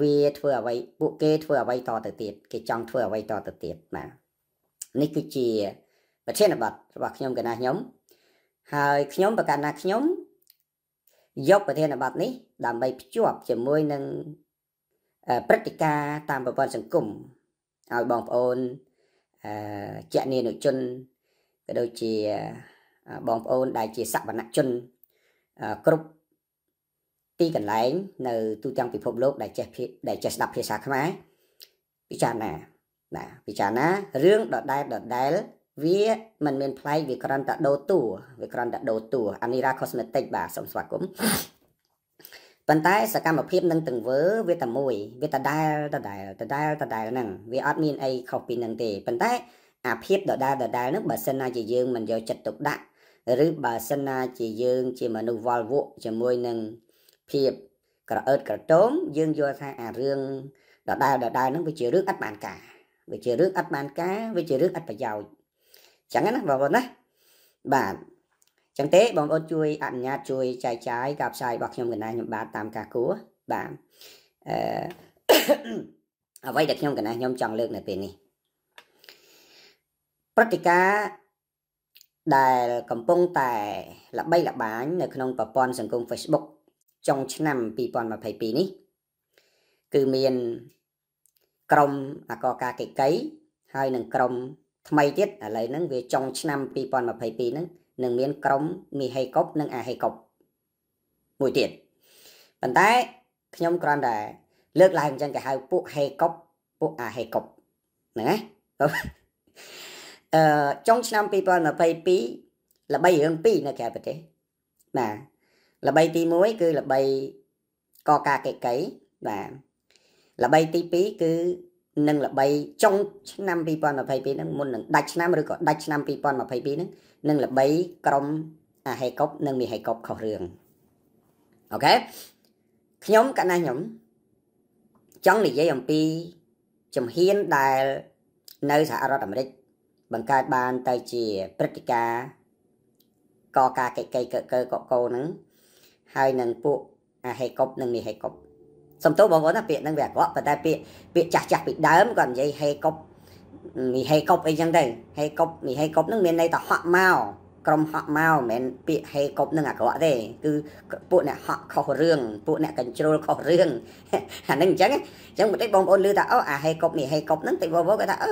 vì thưa vậy bộ kê thưa vậy to từ tiệt cái trong thưa vậy to từ tiệt mà nick chỉ và trên là bật và nhóm cái này nhóm hai nhóm và cả là nhóm dọc và trên là bật ní làm bài chụp chỉ mới nâng praktika tam bộ phận sản cùng ao bóng ôn chạy nền nội chân cái đôi chỉ bóng ôn đại chỉ sạc và nặng chân cục ti cần lấy nơi tu trang bị phồng lốp đại chế đập phía sạc máy bị chán nè riêng đợt đáy vì mình play vì còn đặt đồ tủ anira cosmetic bà sống sót cũng bàn tay sẽ cầm một phim nâng từng vớ với tầm mùi với ta đài nâng với admin a copy nâng thì bàn tay à phim đợt đáy nước bà sinh ra chỉ dương mình do chật tục đạn rứ bà sinh ra chỉ dương chỉ mà nụ vào vụ chỉ môi nâng phim cả ớt cả trốn dương vô thay à riêng đợt đáy nó bị chịu rước ắt bàn cả với chịu rước ắt bà giàu chẳng hạn vào vốn đấy bà chẳng thế bọn con chui ăn nhạt chui trái trái gặp sai bọc nhom gần này nhom ba tam cá cú bà vậy được nhom gần này nhom chọn lược này tiền này praktika đài cầm bông tài là bay là bán ở trong bà con sản công Facebook trong năm pi pon mà phải pi ní cứ miền Crom à có cả cái cấy hai nâng Crom thay tiết ở lại nâng về trong năm pi pon mà phải pi nâng nâng miếng cống mi hay cốc nâng à hay cọc mùi tiền bàn tay nhóm con là lướt lại chân cái hai bộ hay cốc bộ à hay cọc nè trong năm people là bay pí là bay hướng pí là kẹp vậy thế mà là bay tí muối cứ là bay co ca cái cấy và là bay tí pí cứ nâng là bay trong năm people là bay pí nâng muốn nâng đặt năm rồi có đặt năm people mà bay pí nâng nâng là bay crom à hay cốc nâng mi hay cốc khẩu rường ok nhóm cả na nhóm trong này dây dòng pi chồng hiên đài nơi xã Arab Amerik bằng cách bàn tay chỉ praktika co ca cây cơ cô nắng hai nâng phụ à hay cốc nâng mi hay cốc xong tố bọn vốn là biện nâng vẻ có và ta biện chặt bị đám còn dây hay cốc mì hay cốc ấy chẳng đây hay cốc mì hay cốc nước miền đây ta họ mau miền bị hay cốc nước à có đây cứ bộ này họ khẩu riêng bộ này control khẩu riêng hẳn nên chẳng một cái bom ôn lư ta à hay cốc mì hay cốc nước tây vô cái ta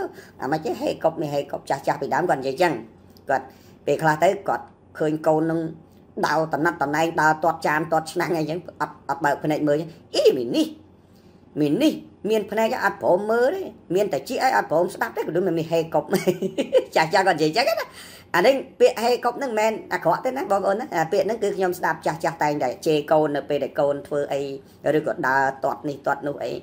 mà chứ hay cốc mì hay cốc chà bị đám gần vậy chẳng còn về là tới còn khơi câu nung đào tầm năm tầm nay đào toát chàm toát nang này chẳng ập bờ này mới ý mình đi miền phần này ăn phở mơ đấy miền tại chị ấy ăn phở sắp đấy đúng là mình hay cọc chả còn gì chắc hết à đấy bịa hay cọc nước men à khó thế nè bao ơn á bịa nó cứ nhom sạp chả tay để chê câu nè để câu thưa ấy rồi còn đa toát này toát nụ ấy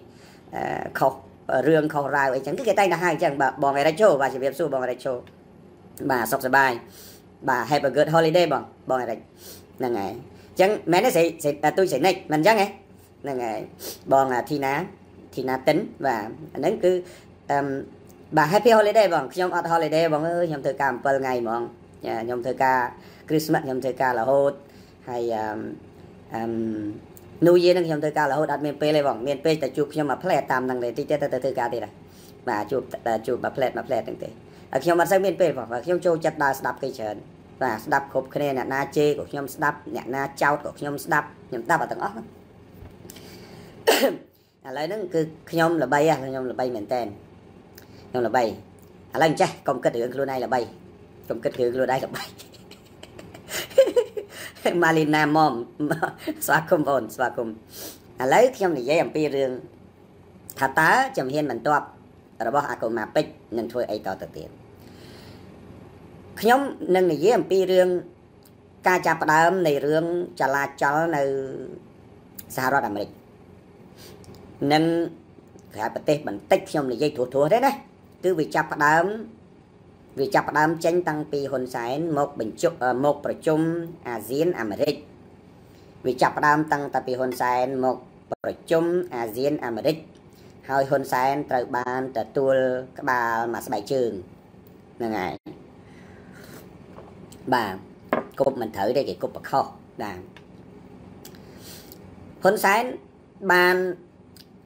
khóc riêng khóc rau ấy chẳng cứ cái tay là hai chẳng bà bỏ về đây show bà chỉ việc show bỏ về đây show bà sọc sờ bài bà have a good holiday bỏ về đây là ngày chẳng mẹ nó sẽ tôi sẽ này mình chắc nghe là ngày bọn là Tina tính và đến cứ bà happy holiday bọn nhóm hot holiday bọn ơi nhóm thời cam vào ngày bọn nhóm thời ca Christmas nhóm thời ca là hot hay New Year nhóm thời ca là hot admin pay này bọn miền pay tại chụp nhóm mà play tam năng này thì chơi từ ca thì này mà chụp mà play từng thế ở nhóm mà sang miền pay bọn và nhóm châu chặt đá đập cây chèn và đập khốp khnè nè na chê của nhóm đập nè na trao của nhóm đập vào tầng ốc lấy nó cứ nhom là bay mền tên nhom là bay lấy chắc công kết hưởng luôn này là bay công kết hưởng luôn đây là bay Malina mom xóa cùng vốn xóa cùng lấy nhom này dễ làm pi riêng thà tá chầm hiên mình toạp rồi bỏ à mà pích nên thôi ấy to tự tiền nhom nâng này dễ làm pi riêng ca chạp đám này riêng chả là chó nơi sao đó làm nên cái bát tép mình tách xong là dây thua thế đấy cứ vì chập đám tranh tăng pi hồn sái một bờ chung Asian Americ vì chập đám tăng ta pi hồn sái một bờ chung Asian Americ hai hồn sái từ bàn từ tuol các bà mà bài trường là ngày bà cục mình thử đây cái cục bạc kho là hồn sái bàn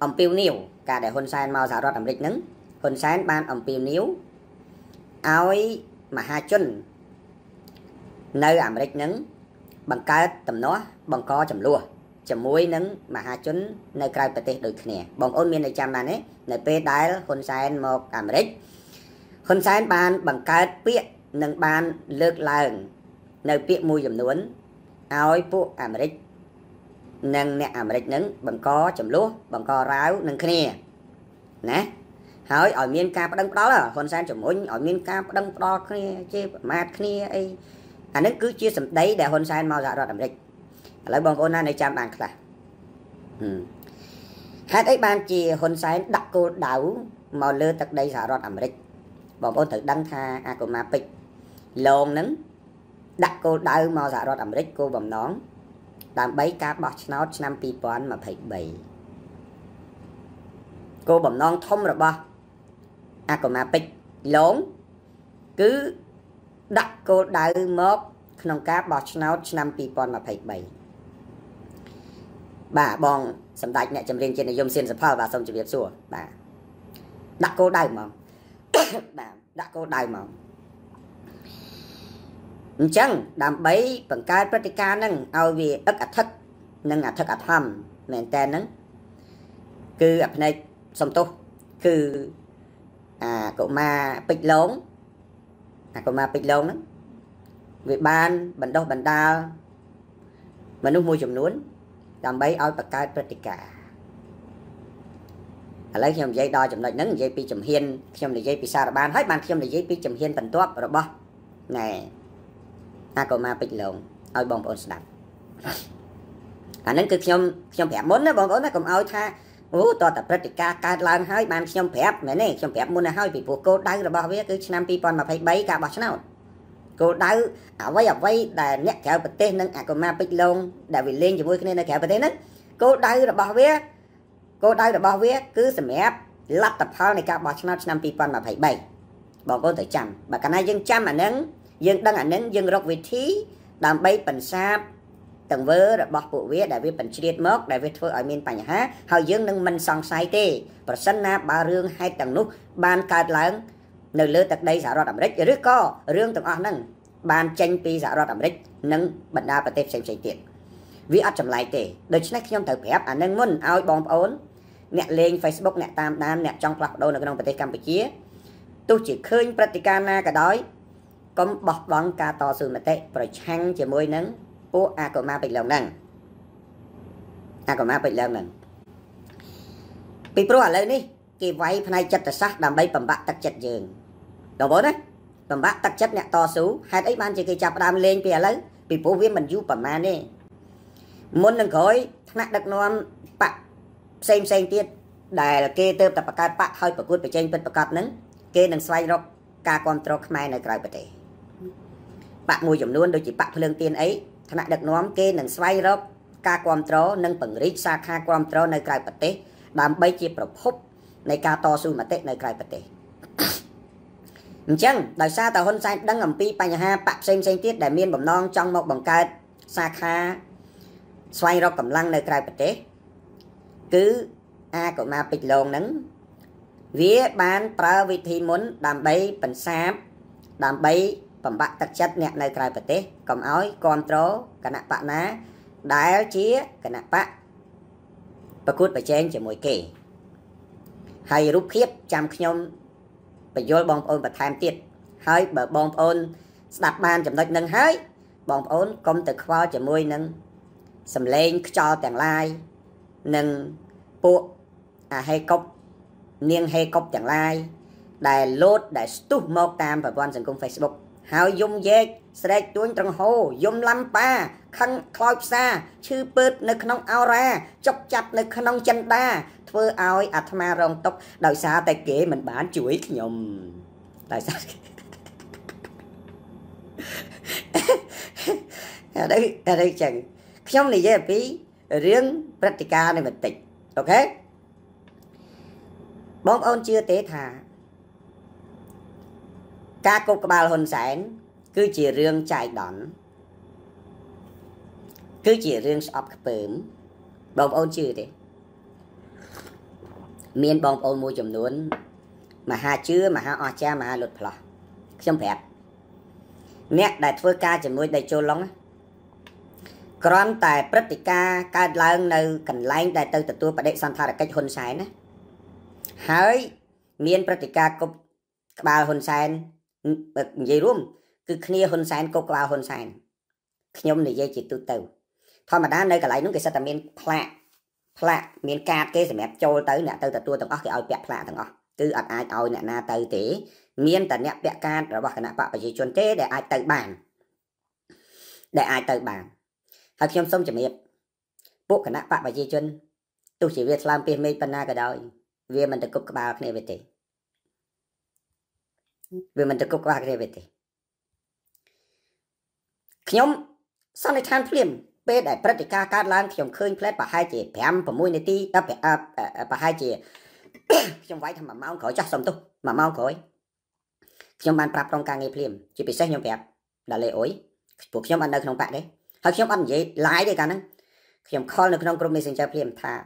ẩm piu níu cả để hôn sai mau giả rót ẩm lịch nứng hôn sai ban ẩm piu níu ái mà hai chân nơi ẩm lịch nứng bằng cái tầm nó bằng co chầm lùa chầm muối nứng mà hai chân nơi cài bật tê được nè bằng ôn miên để chăm bàn ấy nơi pe đái hôn sai một ẩm lịch hôn sai ban bằng cái bịa nâng ban lược làng nơi bịa mùi chầm nuốn ái phụ ẩm lịch nâng nè ẩm lịch nứng bằng co chầm lùa bằng co ráo nâng kia nè hỏi ở miền ca đăng đó là hôn sai chầm muối ở miền ca đăng đó kia chứ mát kia ấy anh ấy cứ chia sẻ đấy để hôn sai mau dạ rồi làm gì lấy bằng ôn này chạm bàn là hết ấy ban chỉ hôn sai đặt cô đảo màu lơ tật đây dạ rồi làm gì bằng ôn thử đăng tha à của ma pịch lồn nứng đặt cô đảo màu dạ rồi làm gì cô bằng nón làm bấy cá bọt nấu năm pi bón mà phải bày cô bằng nón thông rồi ba à của ma pịch lồn cứ đặt cô đào mốc nông cá bọt nấu năm pi pon mà phải bày bà bong sầm đại nhẹ chầm riêng trên này dùng xiên sập phao và sông chụp đẹp xua bà đặt cô đào mỏng bà đặt cô đào mỏng chẳng đam bấy bằng cái pratica nâng ao vì ất ạt thất nâng ạt thất ạt hầm mền ten nâng cứ ập này sông tô cứ à cậu ma bịch lốn à còn mà bịch lông đó việc ban bệnh đâu bệnh đau mình muốn mua chùm nún làm bấy áo bạc cài pratica lấy khi dây đo chùm lại nắng dây pi chùm hiên khi mình dây pi sao là ban hết ban khi mình dây pi chùm hiên phần toát rồi bao này à còn mà bịch lông áo bông ổn sạch à nên cứ khi phép muốn đó bông ổn nó còn áo tha ủa to tập pratica cài lan hơi ban khi phép mẹ này khi phép muốn là hơi bị buộc cô đau rồi bao biết cứ năm pi pon mà phải bấy cả bọc nào cô đau ở vây là nét kéo bật tên nâng à cô ma bích lông đã bị lên chỉ vui nên là kéo bật tên đấy cô đau rồi bao biết cô đau rồi bao biết cứ xem ép lắp tập hao này cả bọc nào năm pi pon mà phải bấy bọn cô thử chăm bà cái này dân chăm mà nâng dân đang ở nâng dân rọc vị trí làm bấy phần sáp từng vớ đã bọc bộ vía đại việt bản triệt mốc đại việt thôi ở miền tây nhá hậu dương nâng mình song sai tê và sân na ba rương hai tầng nút ban cài láng nơi lơ tật đây giả rõ đậm rít rước co rương tầng on nâng ban tranh pi giả rõ đậm rít nâng bận đa và tê xem chạy tiện vía ắt chậm lại tê đời trước khi ông thử phép anh nâng muốn ao bom ổn nẹt lên Facebook nẹt tam đan nẹt trong lọc đôi là cái nông tây Campuchia tôi chỉ khơi pratica na cả đói còn bọc băng cà to sườn mà tê rồi chăng chỉ môi nâng ủa à cậu ma bịch lồng nè à cậu ma bịch lồng nè bị pro lại đi cái vay này chặt là sát làm bay bầm bạ tắc chặt giường đầu bớt đấy bầm bạ tắc chặt nè to sú hai ấy ban chỉ cái chạp đam lên bìa lấy bị phố viên mình du bầm ma đi muốn đừng khói nặng đặc non bạ xem tiết đài là kê tơ tập bạc bạ hơi bạc cút bạc chanh bạc bạc nứng kê đừng xoay róc ca control khmer này cài bật đấy bạ mùi chậm luôn đôi chỉ bạ phương tiền ấy khả được nóm kê nâng xoay rộp ca quam trô nâng bằng rít xa kha quam trô nơi cài bật tế đàm bây chìa bật hút nơi ca to su mà tế nơi cài bật tế chẳng đời xa tàu hôn sai đăng ẩm pi bà nhà ha bạp xem tiết đại miên bẩm non trong một bằng ca xa kha xoay rộp cầm lăng nơi cài bật tế cứ a của ma bịch lồn nứng vía bán pra vị thi muốn đàm bây bẩn sáp đàm bây bẩm bạc tật chất nẹt nơi cài bật tế cầm ối control cái nắp bạc ná đá chía cái nắp bạc bật cút bật chén chỉ mùi kì hay rút khiếp chăm nhom bật vô bong ôn bật tham tiệt hơi bờ bong ôn đạp bàn chậm đợt nâng hơi bong ôn công từ kho chỉ mùi nâng sầm lên cho tàng lai nâng bộ à hay cốc niêng hay cốc tàng lai đài lốt đài stup mộc tam và quan dân công Facebook hãy dùng dệt sợi tuôn trong hồ dùng lâm pa khăn khói xa chư bớt nơi khăn ao ra chọc chặt nơi khăn chân ta thưa ao atma rong tóc đời xa tay kế mình bán chuối nhom đời xa ở đây chẳng trong này dễ phí riêng pratica này mình tịch ok bóng ôn chưa tế thà các cô bà hôn sán cứ chỉ riêng chạy đón cứ chỉ riêng sọp bướm bông ôn chữ đi miền bong ôn môi chấm nón mà ha chứa mà ha o cha mà ha lột phở trong phèp nét đại phơi ca chấm môi đại châu long còn tại Pratica ca lang nơi cảnh lang đại tư tự tu và đệ san tha là cách hôn sai nè hỡi miền Pratica cục ba hôn sai gì luôn cứ kia hôn sai cục ba hôn sai nhôm này dây chỉ tu từ thôi mà đá nơi cả lấy những cái sao tạm miền Pla miền cát cái gì mẹ trôi tới nè tới tua từng ó cái ao bẹt pla từng ó cứ ăn ai ao nè na tới té miền tận nè bẹt cát rồi bảo cái nè bảo phải chỉ chuẩn thế để ai tới bàn hạt nhôm sông chỉ miệt bộ cái nè bảo phải chỉ chuẩn tu chỉ việc làm việc mấy phần na cái đó việc mình được cúp cái bạc này về thì việc mình được cúp cái bạc này về thì nhôm sau này than phim bên đại Pratica cát lan trong khơi plei và hai chị phèm và mui niti đắp và hai chị trong váy thằng mà mau khỏi chắc xong tu mà mau khỏi trong bàn prap trong càng ngày phèm chỉ bị xét nhom phèm đã lệ ối buộc trong bàn đây không phải đấy hoặc trong bàn gì lái đây cả nè trong call được trong group messenger phèm thà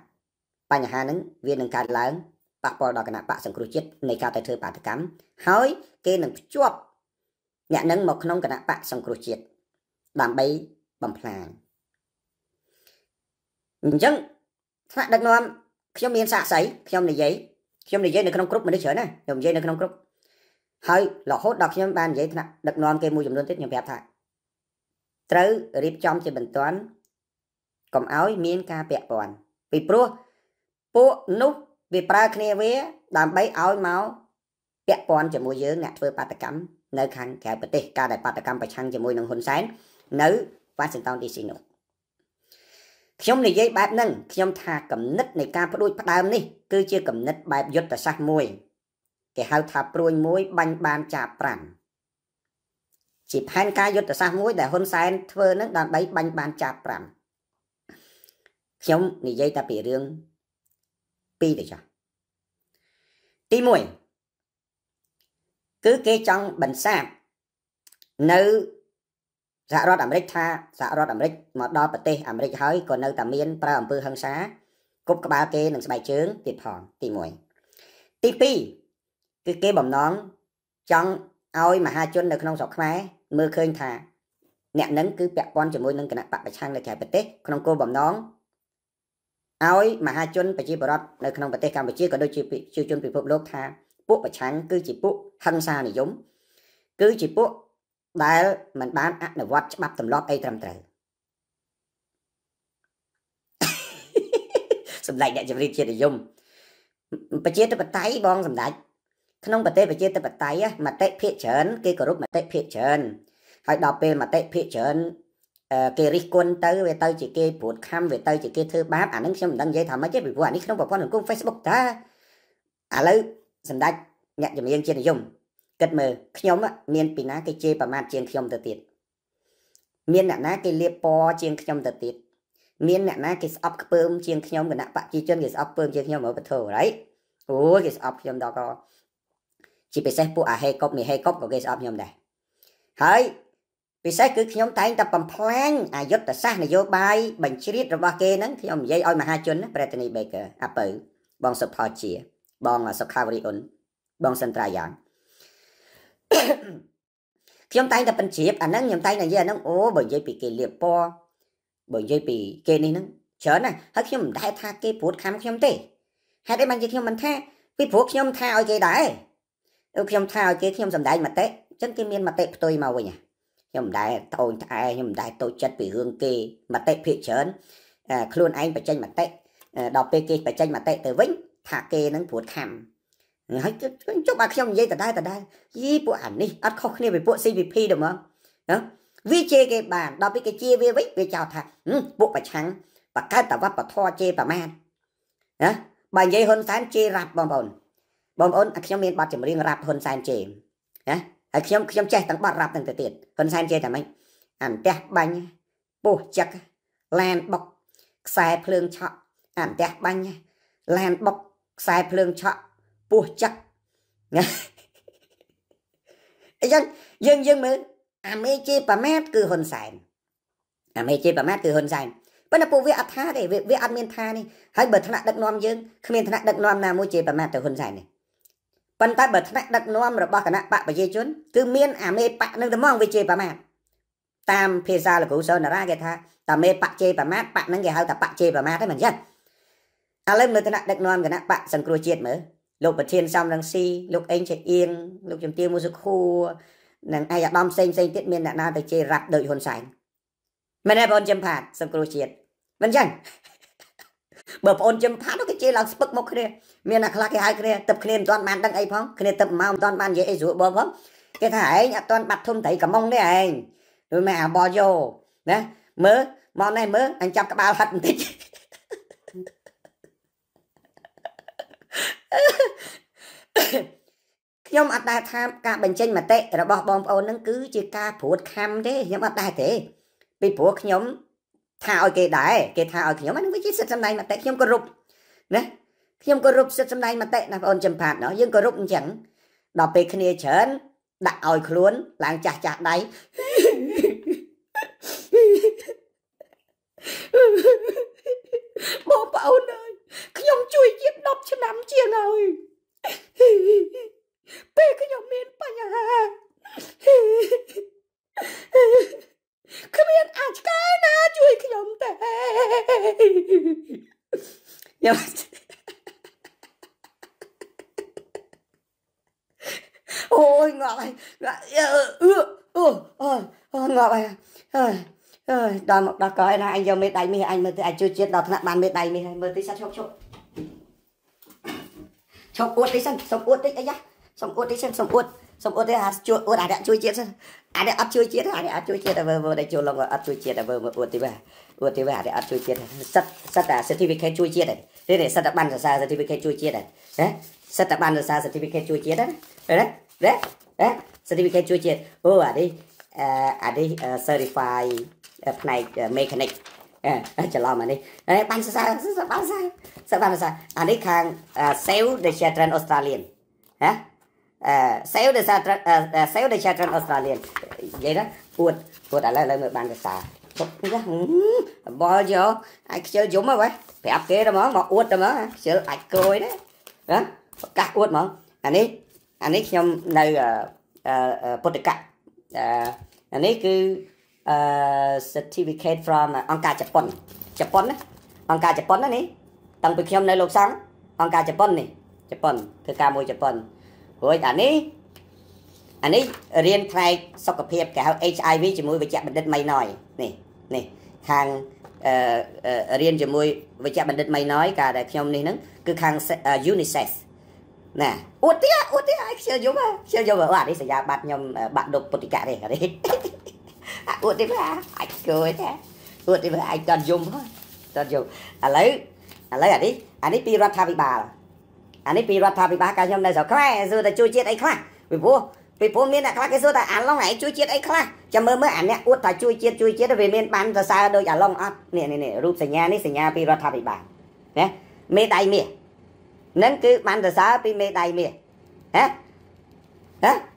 bà nhà hàng nè viên đường cát lan bà bỏ đỏ cái nắp bà sừng cừu chết này cao tay thưa bà tự cắm hối kia nè chuột nhà nâng một trong cái nắp bà sừng cừu chết làm bay bầm phàn nhưng phát đặt nôm trong miền xa xấy trong này giấy được không cướp mà nó chở này trong giấy được không cướp hơi lọ hốt đọc trong bàn giấy đặt nôm kia mua dùng luôn tiếp nhầm đẹp thải trứ rip trong trên bình toán cầm áo miền ca bẹt bòn vì pro po nút vì pra kia vé làm bấy áo máu bẹt bòn chỉ mua dưới nè thôi ba cắm nơi khăn kẹo bật tê ca đại ba cắm phải chăng chỉ mua nông hồn sáng nữ phát sinh tao đi xin nộp trong này dây bát nâng trong thà cầm nứt này ca đuôi bắt đam đi cứ chưa cầm nứt bài giật là sắc môi cái hao thà đuôi môi banh bàn chà pram chỉ hai ca giật là sắc môi để hôn sai thưa nó đam bấy banh bàn chà pram trong này dây ta bị riêng pi được chưa ti mùi cứ kê trong bình sạp nữ dạ rót Americ tha dạ rót Americ mà đo bật tê Americ hỡi còn nơi tạm miên pra ẩm pư hăng xá cúp các ba kê nâng bài chướng tiệt hòn tì mùi tì pi cứ kê bầm nón trong oi mà hai chân được không sọc khmé mưa khơi thà nẹt nấn cứ bẹt con chỉ môi nâng cái nắp bạc bạch sang để kẹp bật tê không cô bầm nón oi mà hai chân bạch chi bờ rót nơi không bật tê cam bạch chi còn đôi chi bị chiêu chân bị phục lốp tha bút bạch sáng cứ chỉ bút hăng xa này giống cứ chỉ bút đại mình bán ăn là vắt bắp tầm lót ấy tầm trời, sầm đại đại chỉ riêng chia để dùng, bạch chia tới bạch tay bong sầm đại, không bạch tê bạch chia tới bạch tay á mà tê phía trên kia có lúc mà tê phía trên, hay đọc về mà tê phía trên, kia riết quân tới về tới chỉ kia buồn khăm về tới chỉ kia thư bám ảnh đứng xem mình đăng giấy thầm á chứ bị vụ ảnh ấy không có con đường cung Facebook ta, lấy sầm đại nhặt chỉ riêng chia để dùng. Cất mờ nhóm á miền pina cái chê bà mát chiên nhóm tự tiệt miền nãy ná cái liệp po chiên nhóm tự tiệt miền nãy ná cái sập bơm chiên nhóm cái nãy bạn chi chân cái sập bơm chiên nhóm ở bờ thổ đấy ôi cái sập nhóm đó có chỉ bị say pu à hay cốc mì hay cốc của cái sập nhóm này hỡi bị say cứ nhóm tay tập bầm phang à dốt ta sát này vô bay bệnh chít rồi ba kê nắng nhóm dây oi mà hai chân á Brittany Baker à bự bong sập họ chìa bong là sập Cavarion bong sân trai dạng trong tay là bận chìp anh nâng nhầm tay này giờ nó ố bởi dây bị kề liệp po bởi dây bị kề này nó chớ này hắc nhầm đại tha cái phốt khám nhầm tê hay đấy bạn chỉ nhầm mình tha cái phốt nhầm tha ở cái đấy nhầm tha ở cái nhầm sầm đại mà tệ chân cái miên mà tệ tôi màu vậy nhỉ nhầm đại tôi ai nhầm đại tôi chất bị hương kề mà tệ thị trấn luôn anh phải tranh mà tệ đọc pk phải tranh mà tệ từ vĩnh thả kề nó phốt khám hãy chúc bà không dây tại đây gì bộ ảnh đi ăn không nên về bộ CVP được không đó vi chê cái bàn đó với cái chia với vít với chào thằng bộ bà trắng và cái tàu vắt và thoa chê bà man đó bà dây hơn sáng chê rạp bom ôn trong miền bắc chỉ riêng rạp hơn sáng chê đó ở trong chè tặng bọt rạp tặng tiền hơn sáng chê thằng anh ảnh tép bánh bù chặt lan bọc xài phượng chọ ảnh tép bánh lan bọc xài phượng chọ bùa chắc nghe dân mới à mấy chế bà mát cứ hôn sài à mấy chế bà mát cứ hôn sài Bất là phụ việc ăn tha để việc ăn miên tha này, hãy bật thằng đặt nom dương, khi miên thằng đặt nom nào môi chế bẩm mẹ từ hôn giải này. Bần ta bật thằng đặt nom rồi bỏ thằng bạ bả dây chốn, từ miên mê bạ nâng từ mong về chế bẩm mẹ. Tam phía ra là cũ sơn là ra cái tha, ta mê bạ chế bẩm mẹ, bạ nâng cái hao ta bạ chế bẩm mẹ đấy mình chứ. À lên người thằng đặt nom cái nặng bạ sân cua chết mở, lúc bật thiên xong đang si, lúc anh chạy yên, lúc chấm tiêu mua súc khô, nàng ai đom xanh tiết miên đã na từ chế rặt đợi hôn giải. Mình là bọn châm phạt, xong cổ chết. Vẫn chẳng. Bởi bọn châm phạt nó cái chế là bất mốc kia. Mình là khá cái hai kia, tập kia toàn bàn đăng ấy phong. Kia tập màu toàn bàn dễ dụ bó phong. Cái thả ấy toàn bạc thông thấy cả mông đấy anh. Rồi mẹ bò vô. Đấy, mớ, món này mớ, anh chọc cái bao hạt một tích. Nhưng mà ta tham cả bệnh tranh mà tệ. Rồi bỏ bọn bọn nó cứ chỉ ca phút khám thế. Nhưng mà ta thế. Vì bố nhóm thao cái đáy, cái thao cái nhóm anh với chết sân này mà tệ nhóm có rụp. Nhóm có rụp sân này mà tệ là ôn châm phạt nó, nhưng có rụp chẳng. Đó bị khá nê chớn, đặt ôi khuôn, làng chạc chạc đáy. Bố bảo ơi, nhóm chui chiếc đọc cho nắm chiếc rồi. Bê cái nhóm miên bà nhà hà. Khmer ăn cái nào chui cái nhóm tệ, nhưng ôi ngọt ơi đòi một đòi coi là anh vô mệt đáy mi anh mới anh chưa chết đòi thằng bạn mệt đáy mi mới tí sao chụp chụp uất tí sang chụp uất tí ấy nhá xong uất tí sang xong uất xong ôi thế à chui ôi đã chui chết rồi à để ăn chui chết à để ăn chui chết là vừa để chui lòng ăn chui chết là vừa ôi tí bà để ăn chui chết sắt sắt à certificate chui chết này thế này sắt đã ban ra sao certificate chui chết này đấy sắt đã ban ra sao certificate chui chết đấy đấy đấy đấy certificate chui chết ô à đi certify này mechanic à chờ lo mà đi đấy ban ra sắt ban ra sao à đi hàng sale để xe trend Australian hả sale để sao sale để chặt Australian vậy đó buồn đã lại người bàn cái xà bao giờ ai chơi dũng mà vậy phải áp kế đó mà uất đó mà chơi ạch cười đấy đó cắt uất mà anh ấy trong nơi Portugal anh ấy cứ certificate from Angka Japan đấy Angka Japan đấy này tăng bực trong nơi lục sáng Angka Japan này Japan thứ ca môi Japan rồi anh ấy riêng khai sốc cập hiệp cả HIV chỉ mui với bệnh đứt mày nói này hàng riêng chỉ mui với bệnh đứt mày nói cả đại không này nắng cứ hàng unisex nè út tía chơi giống vợ đi xảy ra bạn nhom bạn đục bột cả này đấy út tía anh cười thế út tía anh toàn dùng lấy anh ấy đi ra tháp vị bà anh ấy bị loạt thà bị ba cái nhóm này rồi khóa rồi ta chui chết ấy khóa vì bố miền là khóa cái số ta ăn long này chui chết ấy khóa cho mơ ảnh nè uất ta chui chết về miền bán ta xa đôi ăn long ăn nè rụp sành nhà ní sành nhà bị loạt thà bị ba nè mê đầy mì nên cứ bán ta xa bị mê đầy mì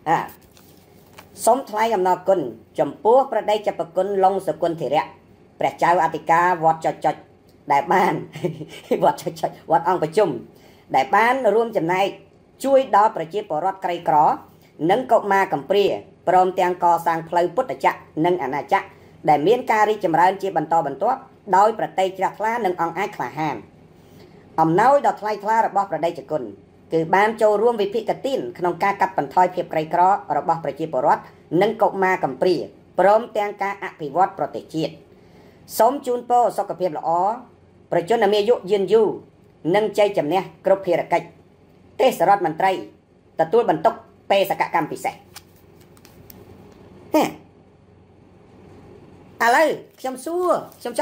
hả sống thái làm nọ côn chấm búa ra đây chấm bạc côn long sờ côn thì rẻ bẹt cháo atika vót chật đại ban vót chật vót ăn cái chum đại ban rôm chấm này chui đó phải chiết bỏ rót cây cỏ nâng cột ma cầm pria prom tiang co sang plei put chặt nâng anh chặt để miên cari chấm ra chiết bàn to bàn toát đôi phải tây chặt lá nâng ông ác là hàm ông nói đọt lai lá rồi bỏ phải đây chặt cồn cứ ban châu rôm vị phi cát tin khăn ca cắt bàn thoi phep cây cỏ rồi bỏ phải chiết bỏ rót nâng cột ma cầm pria prom tiang ca ác phi vót phải tây chiết sống chun po so cặp phep là ó phải chốn là mê dụ diên du nâng chay chấm nè, cướp hìa cạch, tê sờ rót bàn tay, ta tuôi bàn tóc, pe sạc cả cam bị sẹt. À lấy, trong xua chứ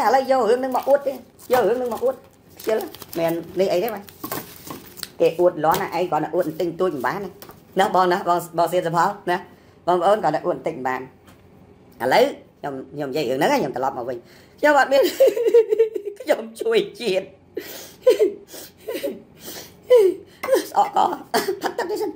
à lấy vô hướng nâng mà uất đi, chưa lắm, mèn lấy ấy đấy mày. Cái uất ló này ấy còn là uất tinh tuôi bán này, nó bò xe dập hao, nè, bò ớn còn là uất tinh bán. À lấy, nhom dây hướng nắng ấy nhom ta lót mà mình, cho bạn biết, nhom chui chuyện. Sợ có thật tâm cái sân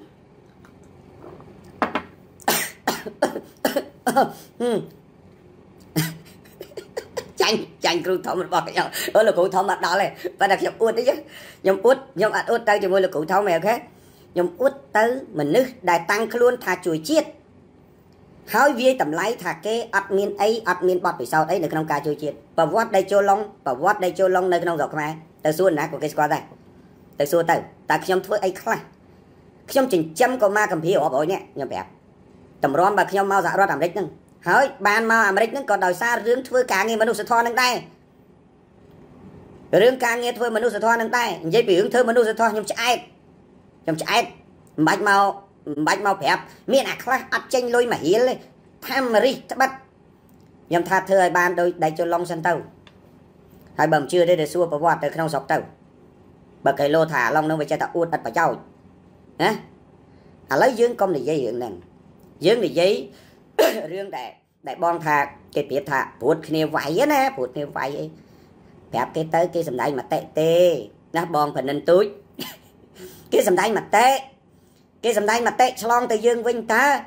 chanh chanh cừu thọ mình bỏ cái nhau, đó là cừu thọ mặt đỏ này, và đặc nhom uất đấy chứ, nhom uất, nhom ăn uất tới cho môi là cừu thọ mèo khác, nhom uất tới mình nước đại tăng luôn thà chuối chiết, hói vi tầm lái thà cái admin ấy admin bọt phải sau đấy được trong cá chuối chiết, và vót đây châu long, và vót đây châu long nơi trong dọc này, từ xuôi nát của cái squad này, từ xuôi từ, tại nhom thôi ấy khác, nhom chỉnh chấm có ma cầm phiếu ở bối nhẹ, nhom bẹp, tầm rón bạc nhom mau dạ rót làm đấy nưng. Hỏi bàn mà Amerik nó còn đòi xa rướng thưa cả nghe mà nụ sở thoa nâng tay rướng cả nghe thưa mà nụ sở thoa nâng tay dây bị hướng thưa mà nụ sở thoa nhầm chạy bạch màu phép miền ạc khoa ạc chanh lôi mà hiến lên tham mà ri thất bắt nhầm thà thưa ai bàn đôi đầy cho long sân tàu hai bầm chưa đây để xua bà vọt để không sọc tàu bà cây lô thả long nó về chạy tạo uất ạc bà cháu hả lấy dưỡng công để dây hướng nâng dưỡng để dây riêng đại bong thà cái biệt thà bột kia vải á nè bột kia vải đẹp cái tới cái sầm đai mà tệ tê nó bong phần nên túi cái sầm đai mà tệ long từ dương vinh ta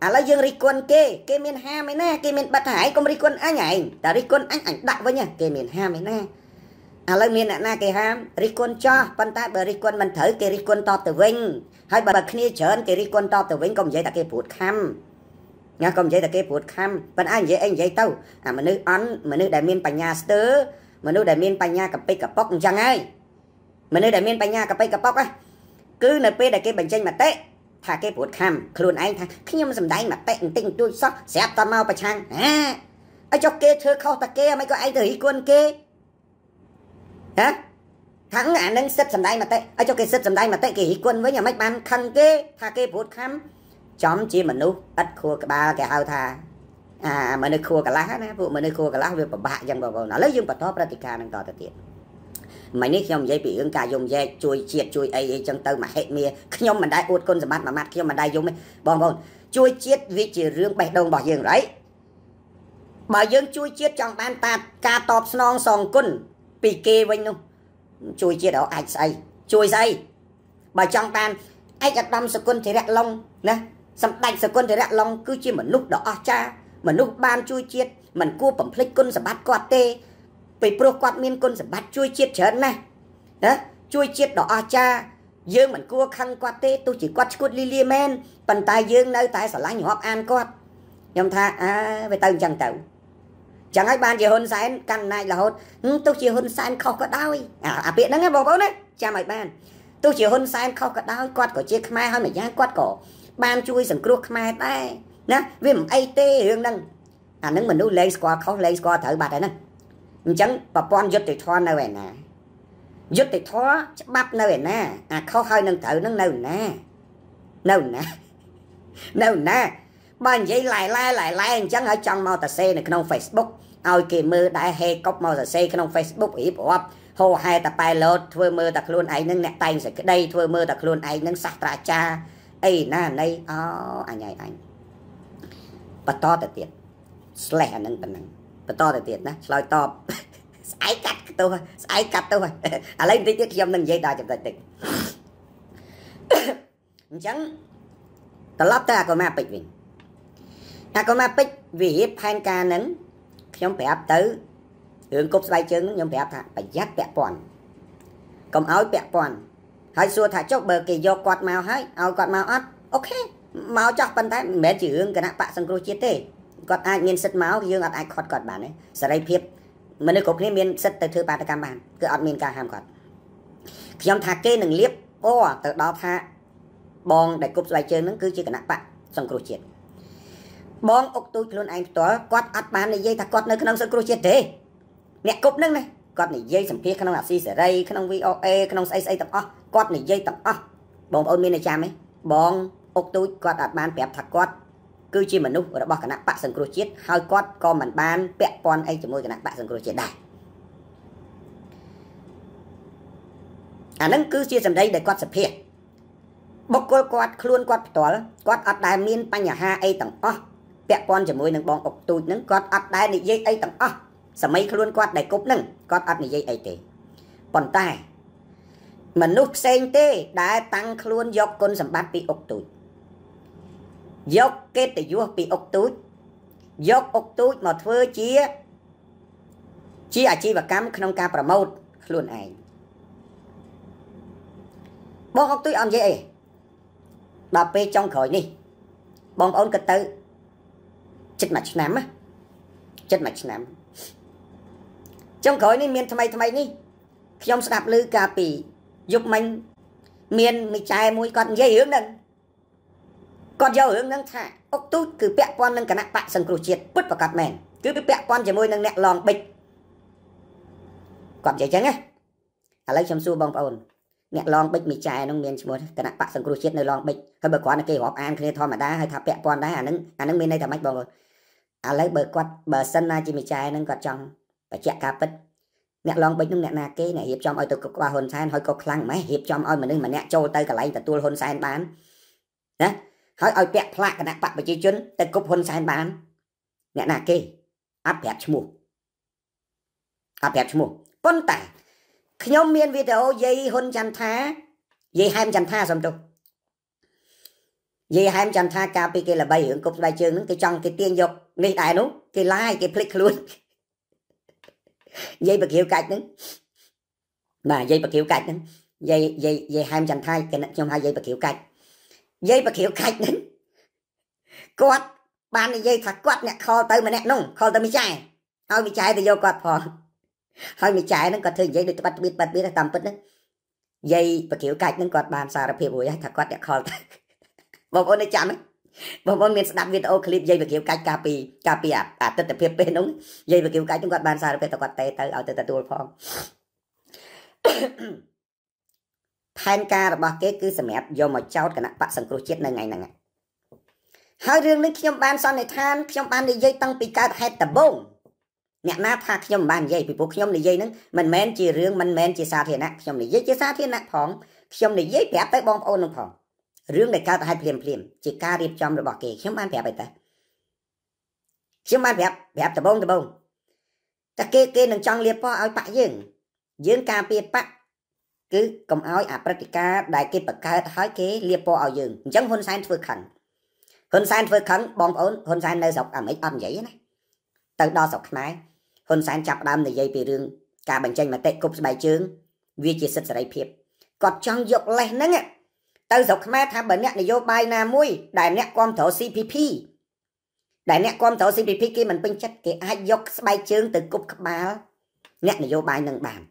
à lấy dương ri quân kê miền ha mấy nè kê miền bát hải công ri quân anh ảnh ta ri quân anh ảnh đạo với nhá kê miền ha mấy nè à lấy miền nè kê ham ri quân cho pan ta bờ ri quân mình thử kê ri quân to từ vinh hai bờ kia chớn kê ri quân to từ vinh công giấy ta kê bột khăm nha công giấy là cái bột khăm vẫn anh giấy tao à mà nước ăn mà nước đại miên nhà sớ mà nước đại miên nhà cặp pe cặp bóc chẳng ai mà nước đại miên nhà cặp pe cặp bóc á cứ nè pe đại cái bánh chanh mà tệ thà cái bột khăm luôn anh thà khi nhom sầm đáy mà tệ tinh tôi xót xẹp ta mau bạch hang à ai cho kê thưa khâu ta kê mấy có ai thử quân kê hả thắng à nâng xếp sầm đáy mà tệ ai cho kê xếp sầm đáy mà tệ kê quân với nhà máy bán khăn kê thà cái bột khăm chóm chi mà nú ít khua cái ba cái ao thà à mà nơi khua cái lá nè vụ mà nơi khua cái lá về bà bạ chẳng bảo nó lấy dùng bà thóp ra thì ca đang to thật tiện mày nếu nhom dây bị ứng cả dùng dây chui chiệt chui ấy chẳng tơ mà hệ mía nhom mình đại uất con giờ mát mà mát nhom mình đại dùng ấy bong chui chiết vì chỉ riêng bạch đông bỏ giường đấy bỏ giường chui chiết trong ban ta ca top non sòng cun pì kê vinh luôn chui chiết đó ai say chui say bà trong ban ai đặt đâm sờ cun thì rẹt long nè sầm đành sờ quân thì đã long cứ chi mà lúc đó cha mà lúc ban chui chiết mình cua bẩm phết quân sầm bát quạt tê bị pro quạt miên quân sầm bát chui chiết chớn này đó chui chiết đó cha dương mình cua khăn quạt tê tôi chỉ quạt quạt lili men bàn tay dương nơi tay sờ lá nhỏ an quạt nhom tha à về tàu chẳng tàu chẳng ai ban gì hôn sai căn này là hôn tôi chỉ hôn sai không có đau à biện nó nghe bồ bố đấy cha mày ban tôi chỉ hôn sai không có đau quạt của chiếc mai hơn mày giá quạt cổ ban chui sừng cua Khmer đây nè vì một ai tê hương nâng à nâng mình nuôi lên squat khâu lên squat thở bạt đấy nè mình chẳng bà con giật thì thoa nơi này nè giật thì thoa bắp nơi này nè à khâu hơi nâng thở nâng nâu nè ban giấy lại mình chẳng ở trong màu tờ xe này không Facebook ao kì mưa đại hay cốc màu tờ xe không Facebook ý bỏ hồ hai tập pilot thưa mưa tập luôn ấy nâng nẹt tay rồi cái đây thưa mưa tập luôn ấy nâng sạc ra cha ấy na này anh bắt to tệ tiệt lẻ nâng tận nâng bắt to tệ tiệt nè lòi to ai cắt tôi à lấy tí tiết dâm nâng dây đài chậm tịch chẳng tao lót ta có ma pịch vì ta có ma pịch vì hiếp hai ca nâng nhóm phải áp tới hướng cục bay chân nhóm phải áp thả phải giác bẹp còn cầm áo bẹp còn hãy xua thả chốc bờ kỳ do quạt màu hãy ao quạt màu ớt ok màu chọc bàn tay mẹ chỉ hướng cái nắp bạ sang crochet tê quạt ai miên sứt máu dương ai khọt quạt bạn ấy sẽ đây phép mà nơi cục này miên sứt từ thứ ba tới cam bàn cứ ăn miên cả ham quạt khi ông thả kê đừng liếp ô từ đó thả bong để cục vài chân nó cứ chỉ cái nắp bạ sang crochet bong ốc túi luôn anh tỏa quạt ớt bàn này dây thả quạt nơi cái nông sang crochet tê mẹ cục nước này quạt này dây sầm phê cái nông học sĩ sẽ đây cái nông VOA cái nông say tập o quạt này dây tập o bong ôn miên này cha mấy bong ốc túi quạt đặt bàn bẹp thật quạt cứ chi mình nút rồi bỏ cái nắp bạc sừng crochet hơi quạt co mình bàn bẹp con ấy chỉ môi cái nắp bạc sừng crochet đại à nâng cứ chia sầm đây để quạt sập phê bọc quạt luôn quạt tỏa quạt đặt đại miên pan nhà ha ấy tập o bẹp con chỉ môi nâng bong ốc túi nâng quạt đặt đại này dây ấy tập o sao mấy luôn quạt đại cục nâng quạt đặt này dây ấy tê còn tai mình núp sen tê đã tăng luôn dọc con sầm bát bị ốc túi dọc kết để vua bị ốc túi dọc ốc túi mà thưa chia Chi à chi và cam không cam promote luôn anh. Bong học tôi ăn dễ. Bà pê trong khỏi đi. Bong ôn cật tự. Chất mạch nám á. Chất mạch nám. Trong khỏi đi miền thầm mày đi. Khi ông sạp lư cà pì giúp mình miền mình chai mũi con dễ hướng nâng. Con dâu hướng nâng thả. Ốc tôi cứ bẹ con nâng cả nặng bạc sân cổ triệt bứt vào cặp mèn. Cứ bẹ con chỉ môi nâng nẹ lòng bịch. Còn dễ chắn á. À lấy chấm xua bong ôn. Nẹ long bịch mì chai nông miền chùa cái nặng bạc sừng cua chết nơi long bịch hơi bờ quán là kêu họp an kia thò mà đá hơi thạp bẹ con đá à nâng bên đây thầm mách bông rồi à lấy bờ quạt bờ sân na chỉ mì chai nâng quạt trong và chẹt cà pít nẹ long bịch nông nẹ na cái này hiệp trong ơi tôi cực qua hồn sai hơi có khăng mấy hiệp trong ơi mà nâng mà nẹ trâu tay cả lấy từ tua hồn sai bán đó hỏi ơi bẹ plak cái nặng bạc bị chi chấn từ cục hồn sai bán nẹ na cái áp bẹp chùa con tẻ nhóm miền video dây hôn chăn tha dây hai chăn tha xong tục dây hai chăn tha cà kia là bay hưởng cục bay trường những cái trong cái tiên dục này đại đúng cái like cái click luôn dây bậc hiệu cạch nữa mà dây bậc hiệu cạch nữa dây hai chăn tha cái trong hai dây bậc hiệu cạch nữa quạt ban này dây thật quạt nè kho tới mà nè nung kho tới mới chạy thôi mới chạy thì vô quạt phò hơi mình chạy nó còn thường dây được bắt biết tầm bít đấy dây và kiểu cạch nó còn bàn xà ra phía bụi ấy thật quạt đẹp khó bọn con nó chạm ấy bọn mình sẽ đặt video clip dây và kiểu cạch cà pì à tất cả phía bên đúng dây và kiểu cạch nó còn bàn xà ra phía tao còn tay ở từ tao phong thanh ca là ba cái cứ sầm ép vô mà cháu cả nặng bạc sừng cua chết nơi ngày này hơi riêng đến khi ông ban son này than khi ông ban này dây tăng pika hết tập bông nè na tha khi nhóm bàn dây bị buộc nhóm này dây nứng mình men chỉ riêng mình men chỉ xa thiên nè nhóm này dây chỉ xa thiên nè phỏng nhóm này dây bẹp tới bom ôn nông phỏng riêng này cao hai phèm chỉ ca điệp trong rồi bỏ kề nhóm bàn bẹp vậy ta nhóm bàn bẹp từ bông ta kê nâng trong liệp po áo bạc dương ca pia bạc cứ cầm áo à praktika đại kê bạc ca hỏi kê liệp po áo dương chẳng hôn san vừa khẩn bom ôn hôn san nơi dọc à mấy âm vậy này tới đo dọc máy hôn sáng chạp đám này dây bị rương cả bánh chanh mà tệ cục bài chương vì chỉ sức xảy phiếp còn trong dục lệch nâng ạ tao dọc mẹ thả bẩn nhạc này vô bài nà mùi đại nhạc con thổ CPP kia mình bênh chất cái ai dục bài chương từ cục báo nhạc này vô bài nâng bàn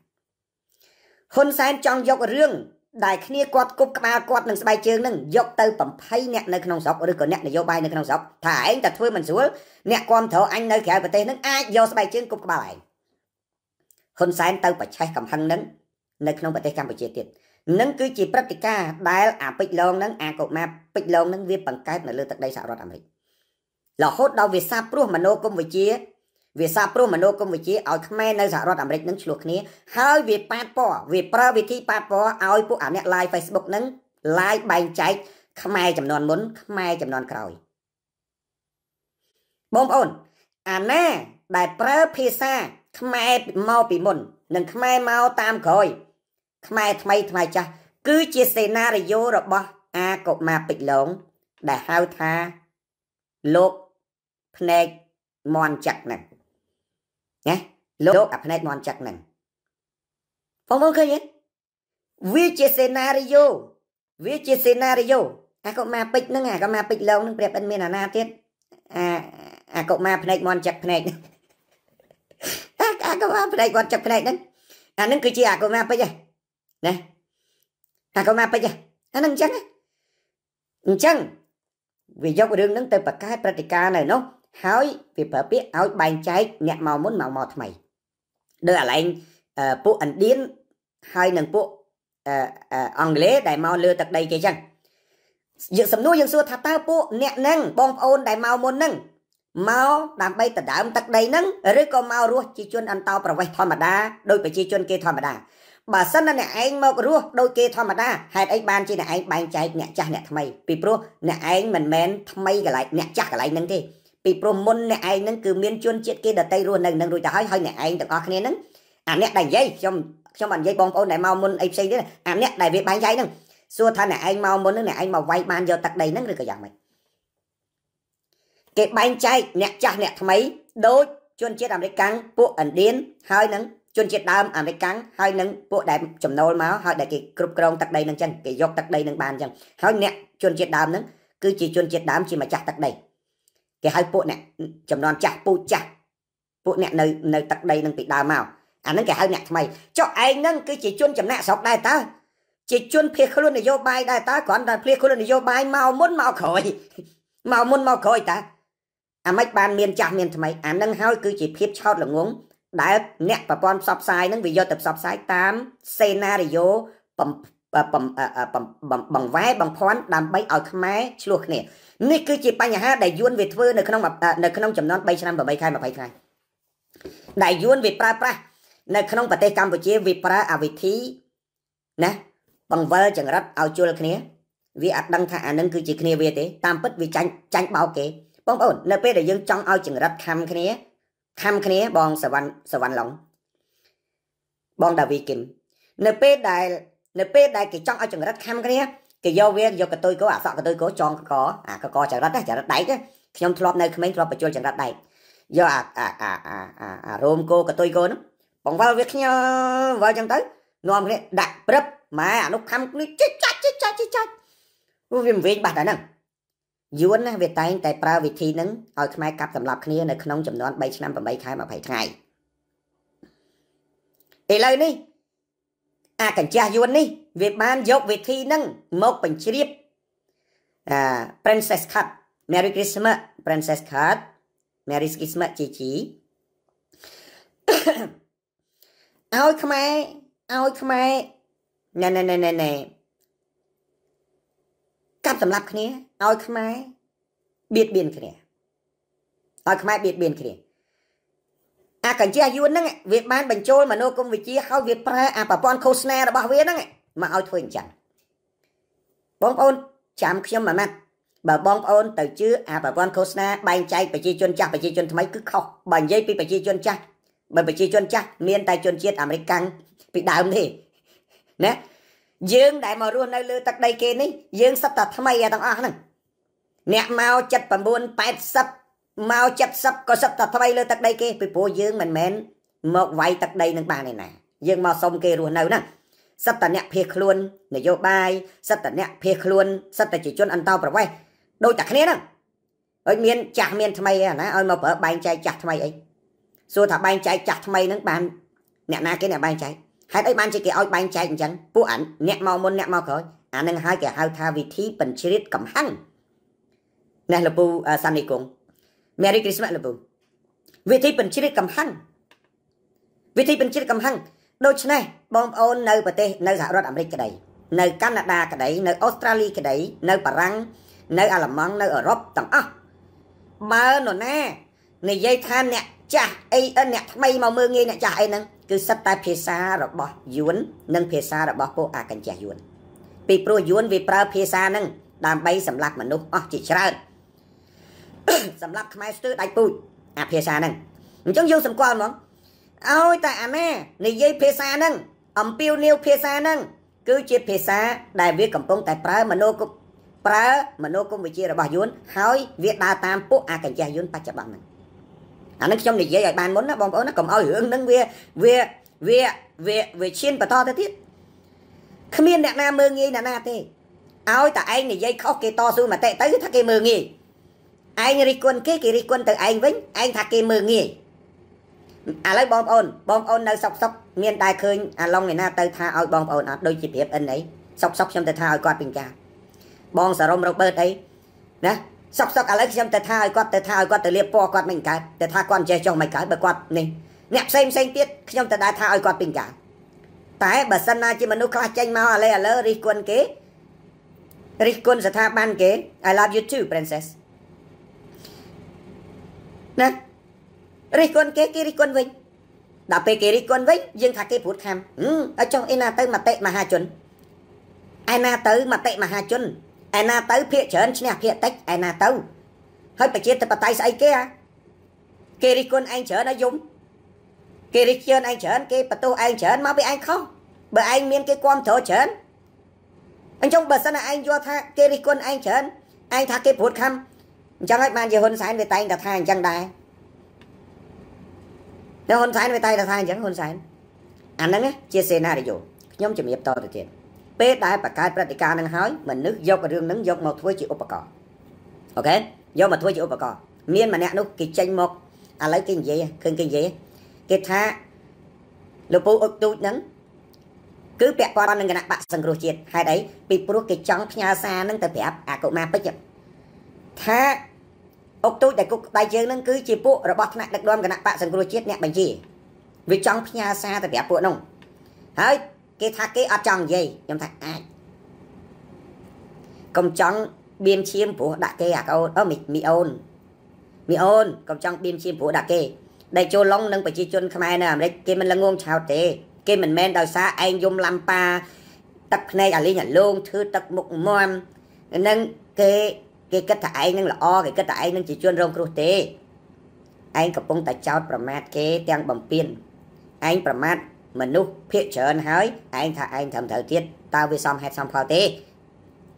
hôn sáng trong dục rương đại khía quạt cục báo quạt nâng bài chương nâng dục tao phẩm thay nhạc nơi không dọc rồi còn nhạc này vô bài nơi không dọc thả anh ta thôi mình xuống nè con thổ anh nơi khẻ và tên nâng ai vô bài chương cục bà lại hôn sáng tao phải chạy cầm hăng nâng nơi không phải Campuchia tiệt nâng cứ chỉ praktika bài à bích lông nâng à cột map bích lông nâng viết bằng cách là lưu tận đây sao rồi làm gì là hốt đau vì sao pro mà nô công với chia vì sao pro mà nô công với chia ở Khmer nơi sao rồi làm gì nâng chuột ní hơi vì passport vì pro vì thi passport ao phụ ảnh like Facebook nâng like bàn chạy Khmer chấm non muốn Khmer chấm non còi bom ổn à nè bài pro pizza Khmer mau bị mồn nâng Khmer mau tam khởi Khmer thay cha cứ chia scenario rồi bỏ a cột mà bịch lỏng để hao tha lốp pnec mòn chặt nè nhé lốp à pnec mòn chặt nè phong phong khơi vi chia scenario a cột mà bịch nâng à cột mà bịch lỏng nâng đẹp bên miền na tiết a cột mà pnec mòn chặt pnec à cậu mà đây còn chặt cái này à nâng cứ chia à cậu mà bây giờ này à cậu mà bây giờ à nâng chăng vì do của đường nâng từ bậc cái praktika này nó hỏi vì phải biết áo bàn cháy nhẹ màu muốn màu mọt mày đưa lại anh bộ ảnh điên hai nâng bộ ông lễ đại màu lừa tật đây kia chăng dự sầm nuôi dân xưa thà ta bộ nhẹ nâng bom ôn đại màu muốn nâng mau đam bay tận đám tận đầy nắng rồi còn mau ruột chi chuôn ăn tao bảo vệ thon mà đa đôi phải chi chuôn kia thon mà đa bà sân này anh mau ruột đôi kia thon mà đa hai anh ban chi này anh ban chạy nhẹ cha nhẹ thay vì pro nhẹ anh mình men thay cả lại nhẹ cha cả lại nâng thì vì pro môn nhẹ anh nâng cứ miên chuôn chết kia đợt tay ruột nâng rồi ta hơi nhẹ anh được coi cái nâng à nhẹ đành dây trong bàn dây bong ôn này mau môn ấy xây đấy à nhẹ đại việt bán dây nâng xua than nhẹ anh mau môn nhẹ anh mau vay ban giờ tận đầy nắng rồi cả dạng mày cái bánh chay nẹt chặt nẹt thầm ấy đôi chôn chết làm căng bộ ẩn điên hơi nắng chôn chết đam làm căng hơi nắng bộ đẹp chấm nồi máu hơi để cái cục cong tắc đầy nâng chân cái dọc tắc đầy nâng bàn chân hơi nè chôn chết đam nắng cứ chỉ chôn chết đam chỉ mà chặt tắc đầy cái hai bộ nè chấm non chặt bộ nè nơi nơi tắc đầy nâng bị đào màu à nâng cái hai nè mày cho anh nâng cứ chỉ chôn chấm nè sọc đây ta chỉ chôn phê luôn để vô bài đây ta còn là phê luôn để vô bài màu muốn màu khởi màu muốn màu khởi ta à mấy bàn miền chặt miền thầm ấy à nâng hơi cứ chỉ phép chót là ngốn đã nẹt và con sọp sai nâng vì do tập sọp sai 8 scenario bằng vái bằng phón đam bay ở Khmer chuột nè nít cứ chỉ ba nhà hát đại duôn về thưa nơi không mà nơi không chấm non bay năm và bay khai mà bay khai đại duôn về pra nơi không và tây Campuchia về pra à về thí nè bằng vơ chẳng rắt ao chuột nè vì ạt đăng thà nâng cứ chỉ nè về thế tam bất vì tranh tranh bao kế bông ổn nơi bây giờ dân trong ao chừng rất khăm khné bong sờ văn lỏng bong đào vi kim nơi bây đại cái trong ao chừng rất khăm khné cái do việc do cái tôi có sọ cái tôi có tròn có à có chả rất đáy cái nhom thọp nơi không mấy thọp chơi chừng rất đáy do rôm cô cái tôi cô nó bong vào việc nhau vào trong tới nòm cái đặt bắp mà lúc khăm nó chết viêm viêm bạt nè dùn về tay tại pra vị thi nắng ở Khmer cặp sầm lập kia nơi khung chấm non bay năm và bay khai mà phải ngày để lời đi à cảnh tra dùn đi Việt Nam dọc vị thi nắng một bình chip à Princess Cut Merry Christmas Princess Cut Merry Christmas chị ao Khmer nè cặp sầm lập kia ao Khmer biệt biển kia, ao Khmer biệt biển kia, à cảnh chi ayun nè, Việt Nam bình châu mà nô công vị trí khâu Việt Nam à bà con khâu sna là bao Việt nè, mà ao thôi chẳng, bóng ôn chạm khiêm mà nè, bà bóng ôn từ chứ à bà con khâu sna bay chạy bị chi chôn chặt bị chi chôn thấm cứ khóc, bằng dây bị chi chôn chặt, bị chi chôn chặt, miền Tây chôn chết American bị đào thì, nè, dương đại mà luôn nơi lư tắc đây kia ní, dương sắp tạt thấm ai à thằng nè. Nè mau chặt bằng buôn bẹp sập mau chặt sập có sập tạt thay lên tạt đây kia bị bố dương mình mến một vài tạt đây nâng bà này nè dương mau xong kia luôn nào nè sắp tạt nẹt phê luôn để vô bài sắp tạt nẹt phê luôn sắp tạt chỉ chôn ăn tao vào quay đôi tạt khné nè ở miền chặt miền thay mày nè ơi mà ở bàn chai chặt thay ấy xua thả bàn chai chặt thay nâng bàn nè na cái nè bàn chai hãy ấy bàn chai kia ơi bàn chai chẳng bố ảnh nẹt mau khởi anh nâng hai cái hai tha vị thí bình chít cầm hăng nè là bu san đi cùng Merry Christmas là bu vị thí bình chít cầm hăng vị thí bình chít cầm hăng đôi chân này bom ôn nơi bờ tây nơi Hạ Rốt America đấy nơi Canada cái đấy nơi Australia cái đấy nơi Parang nơi Alemán nơi Europe tận á mà nó nè này dây than nè cha ai ân nè mày mà mưa nghe nè cha ai nâng cứ sắp tai phía xa rồi bỏ yuan nâng phía xa rồi bỏ cô à cảnh cha yuan vì pro yuan vì pro phía xa nâng đam bay sầm lạc mà nô chỉ ra sầm lắc máy sưởi đại bụi à phía xa nâng trong vô sầm quan lắm ôi tại anh nè này dây phía xa nâng ẩm piêu nêu phía xa nâng cứ chia phía xa đại việt cầm công tại pra mà nô cũng bị chia là bao vốn hỏi việt ba tam pú à cảnh gia vốn ba trăm bằng à nó trong này dây đại ban muốn nó bong bóng nó cầm ôi hưởng nâng về chiên và to thế thiết không biết nè na mơ nghi nè na thế ôi tại anh này dây khóc kia to xu mà tệ tới thắc kia mơ nghi anh đi quân kia kia đi quân từ anh vĩnh anh thà kia mưa nghỉ à lấy bom ôn nơi sọc sọc miền Tây khơi à long ngày na tới tha ao bom ôn à đôi chip hiệp anh ấy sọc trong từ tha ao quạt bình trà bom xà rôm rô bơ đấy nè sọc à lấy trong từ tha ao quạt từ liệp po quạt mình cái từ tha con che cho mày cái bờ quạt này nẹp xem tiết trong từ đại tha ao quạt bình trà tại bờ sân na chỉ mà nuôi khai tranh mau à lấy đi quân kế đi quân từ tha ban kế I love you too princess nè rì con kế kia rì con vinh đạp về kia rì con vinh dương thà kia phút kham ở trong ena tới mà tệ mà hà chun ena tới mà tệ mà hà chun ena tới phía trơn nè phía tách ena tới hơi phải chia từ bàn tay say kia rì con anh chở nó dùng kia rì chân anh chở kia bà tu anh chở mà bị anh không bởi anh miên cái con thổ chở anh trong bờ sân là anh vô tha kia rì con anh chở anh thà kia phút kham chẳng ai mang gì hơn sáng về tay đặt hàng chẳng đài nếu hôn sai với tay là sai chẳng hôn sai anh ấy chia sẻ này rồi nhóm chỉ nghiệp to được tiền bé đại bạc cái praktika đang hỏi mình nước dốc và đường nắng dốc một với chịu upacor ok do mà thôi chịu upacor miên mà nè nó kịch tranh một à lấy kinh gì kinh gì cái tha lục bộ ức tụt nắng cứ bẹt qua đan bạn sừng ruột chết hai đấy bị pro kịch trắng nhà xa nâng từ bẹt à cậu ma bách nhập tha ức tụt đại cục đại dương nâng cứ chỉ bộ rồi bọt lại đặt đoan gần bạn sừng ruột chết nè bằng gì vì trắng nhà xa từ bẹt bộ nông hỡi cái tha cái ở trắng gì nhầm thằng ai công trắng biên chiêm của đại kê à cậu ở mi ôn công trắng biên chiêm của đại kê đại châu long nâng phải chi chun khmer nè đấy kia mình là ngôn chào tề kia mình men đào xa anh dùng làm pa tập này à lý nhận luôn thư tập mục mòn nâng cái kết thải nâng là o cái kết thải nâng chỉ chuyên rong cru tề anh cặp bông tại chào promat cái đang bầm pin anh promat mình nút phía trên hỏi anh thầm thời tiết tao vì xong hết xong phao tề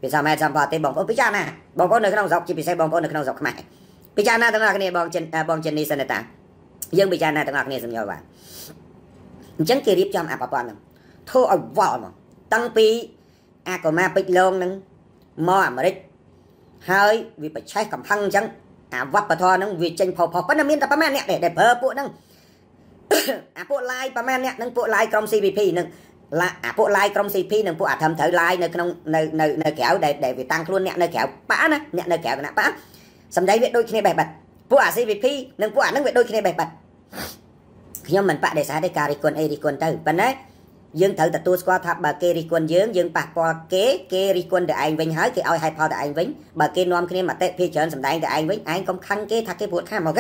vì xong hết xong phao tề bông có pizza nè bông có nơi không dọc chỉ vì xe bông có nơi không dọc mày pizza nè tao nói cái này bông trên đi sân tạng dương pizza nè tao nói cái này xong nhau bạn chẳng kịp điệp chăm apapon nè, thôi ở vò mà, tăng pi, à còn ma bịch lông nè, mò mà đấy, hơi vì phải trái cầm thăng chẳng, à vấp vào thò nè vì tranh phò phò, bắt nó miên tập man nè để bờ bộ nè, à bộ lai tập man nè, nè bộ lai trong CPP nè, là à bộ lai trong CPP nè bộ à thầm thở lai nè trong nơi kéo để vì tăng luôn nè nơi kéo bả nè nơi kéo nè bả, sầm đấy việc đôi khi này bày bật, bộ à CPP nè bộ à nâng việc đôi khi này bày bật. Nhưng mình phải để xa để cả đi quân đi quân tới bên đấy dương thử tụi qua tháp bà kia đi quân dương dương bạc qua kế đi quân để anh vinh hái thì ôi hai pao để anh vinh bà kia nom cái này mà tệ phi chớn sầm đại để anh vinh anh không khăn cái thắc cái buồn kham ok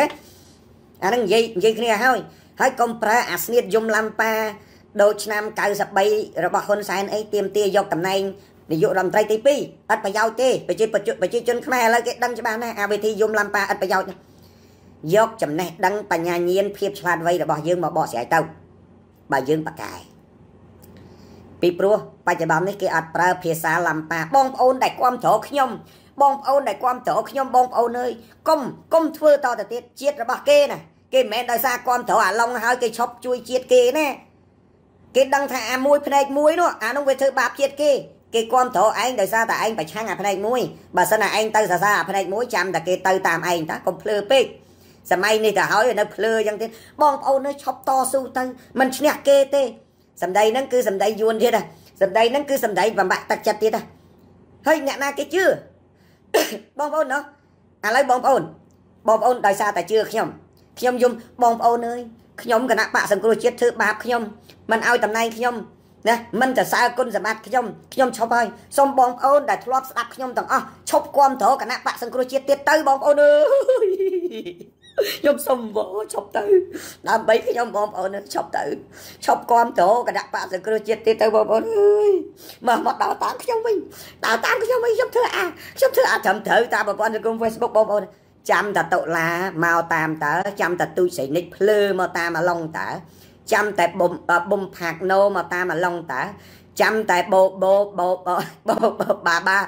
anh gì cái này thôi hãy công pra asnit zoom lampa đôi nam cào sập bay rồi bà hôn sai ấy tiêm tia dọc tầm này để dụ làm trai tp ít phải giao tê phải chơi chân khmer lấy cái đâm cho bạn này avt zoom lampa ít phải giao dọc chấm này đăng bà nhà nhiên phiệp chặt vây là bỏ dương mà bỏ sẻ tàu bà dương bà cài bị pro bà chỉ bám đấy cái ạt pra phía xa làm bà bong ôn đại quan chỗ nhom bong ôn đại quan chỗ nhom bong ôn nơi công thưa to thời tiết chiết là bà kê này cái mẹ đời xa quan chỗ à long hai cái chóp chui chiết kê nè cái đăng thà muối này muối nữa à nông về thưa bà chiết kê cái quan thổ anh đời xa tại anh phải trang à phải muối bà sau này anh tây xa xa phải muối chạm là cái tây tạm anh ta còn phơi pê sao mai này ta hỏi nó phơi chẳng thế bom âu nó chọc to su tăng mình nhẹ kê tê sầm đây nó cứ sầm đây vuông thế này sầm đây nó cứ sầm đây và bạn tặc chặt thế này hơi nhẹ na cái chưa bom âu nó à lấy bom âu đòi xa tại chưa khi ông dùng bom âu nơi khi ông cả nạp bạ sầm cô chết thứ bạp khi ông mình ao tầm này khi ông nè mình sẽ xa côn giảm bạc khi ông chọc hơi xong bom âu đã thua sập khi ông tặng à chọc quan thổ cả nạp bạ sầm cô chết tiệt tới bom âu nơi nhóm xong vỗ chọc tử làm bấy cái nhóm bom ở nó chọc tử chọc con chỗ cái đặc bạn rồi cứ chết đi tới bom ơi mà một đào tán cái nhóm mình chọc thưa à chậm thử ta bà con trên cùng Facebook bom ơi chăm ta tội là màu tam tớ chăm ta tôi xịn nít lơ màu ta mà long tớ chăm tại bùm phạt nô màu ta mà long tớ chăm tại bộ bà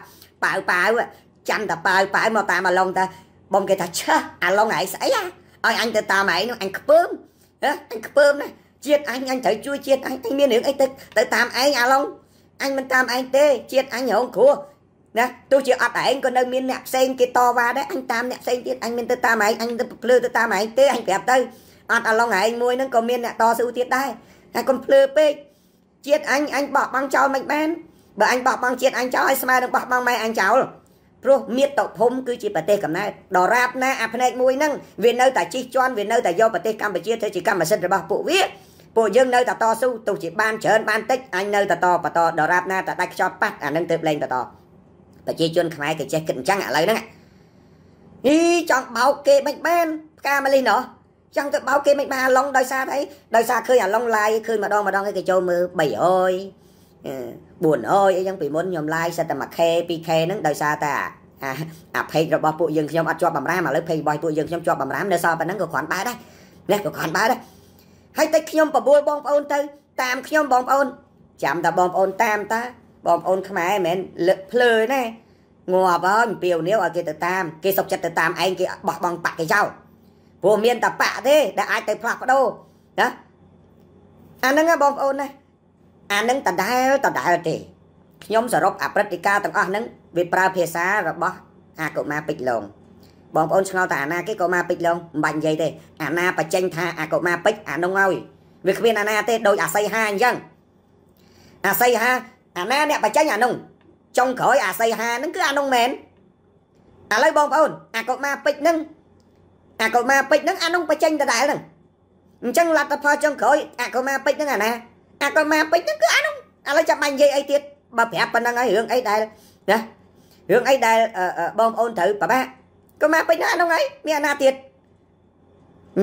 chăm ta bà màu ta mà long ta bông cái thật chớ à lo ngại xảy ra ơi anh ta tao mày nó anh cướp này chết anh thấy chui chết anh miên nữa anh tới tam anh à long anh mình tam anh tê chết anh nhổ cua nè tôi chịu ập anh còn đang miên nẹp sen cái to va đấy anh tam nẹp sen chết anh miên tới tam anh pleu tới tam anh tê anh kẹp tới à lo ngại anh mua nó còn miên nẹp to sự tiết đây anh còn pleu pe chết anh bỏ băng cho mạnh ban bởi anh bỏ băng chết anh cháu anh smile đừng bỏ băng mày anh cháu rồi miết tộc hôm cứ chỉ bà tê cầm này đỏ ráp na à này mùi nâng vì nơi ta chi choan vì nơi ta do bà tê Campuchia thế chỉ Campuchia rồi bà phụ viết bộ dân nơi ta to su tụ chỉ ban trơn ban tích anh nơi ta to và to đỏ ráp na ta đặt cho bắt à nâng tiếp lên ta to bà chi choan khai cái che kinh trắng à lấy nè đi chọn báo kê bạch ban Camali nữa chẳng tự báo kê bạch ba long đôi xa thấy đôi xa khơi à long lai khơi mà đo cái châu mưa bảy ơi buồn ơi chẳng bị muốn nhom lai sao ta mặc khe pi khe nó đời xa ta à pay rồi bỏ dân nhom cho bầm ra mà lấy pay bòi dân nhom cho bầm rám để sao ta nắng có khoản bá đấy nè có khoản bá đấy hay tay nhom bỏ bôi bom ôn tới tam nhom bom ôn chạm ta bom ôn tam ta bom ôn khmer mền lười nè ngò bò piều nếu ở kia từ tam kia sọc chặt từ tam anh kia bỏ bằng bạc cái dao vô miên ta bạ thế đã ai tay phạt đâu đó anh đang bom ôn này anh đang tận đại thì nhóm sở rốc Africa tận anh đang Việt Nam phía xa rồi bỏ à cậu ma bịch lồng bom ôn sao ta na cái cậu ma bịch lồng bạn vậy thì anh na và tranh tha à cậu ma bịch anh đông ơi việc viên anh na tê đôi à say ha nhăng à say ha anh na nè và tranh anh đông trong khởi à say ha nó cứ anh đông mền à lấy bom ôn à cậu ma bịch nưng à cậu ma bịch nưng anh đông và tranh tận đại nưng chẳng là tập phơi chẳng khởi à con ma pít nó à nè à con ma pít nó cứ ăn không à lấy chặt bánh dây ấy tiệt bà phép bà đang ấy hưởng ấy đây nè hưởng ấy đây bom ôn thử bà ba con ma pít nó ăn không ấy mẹ na tiệt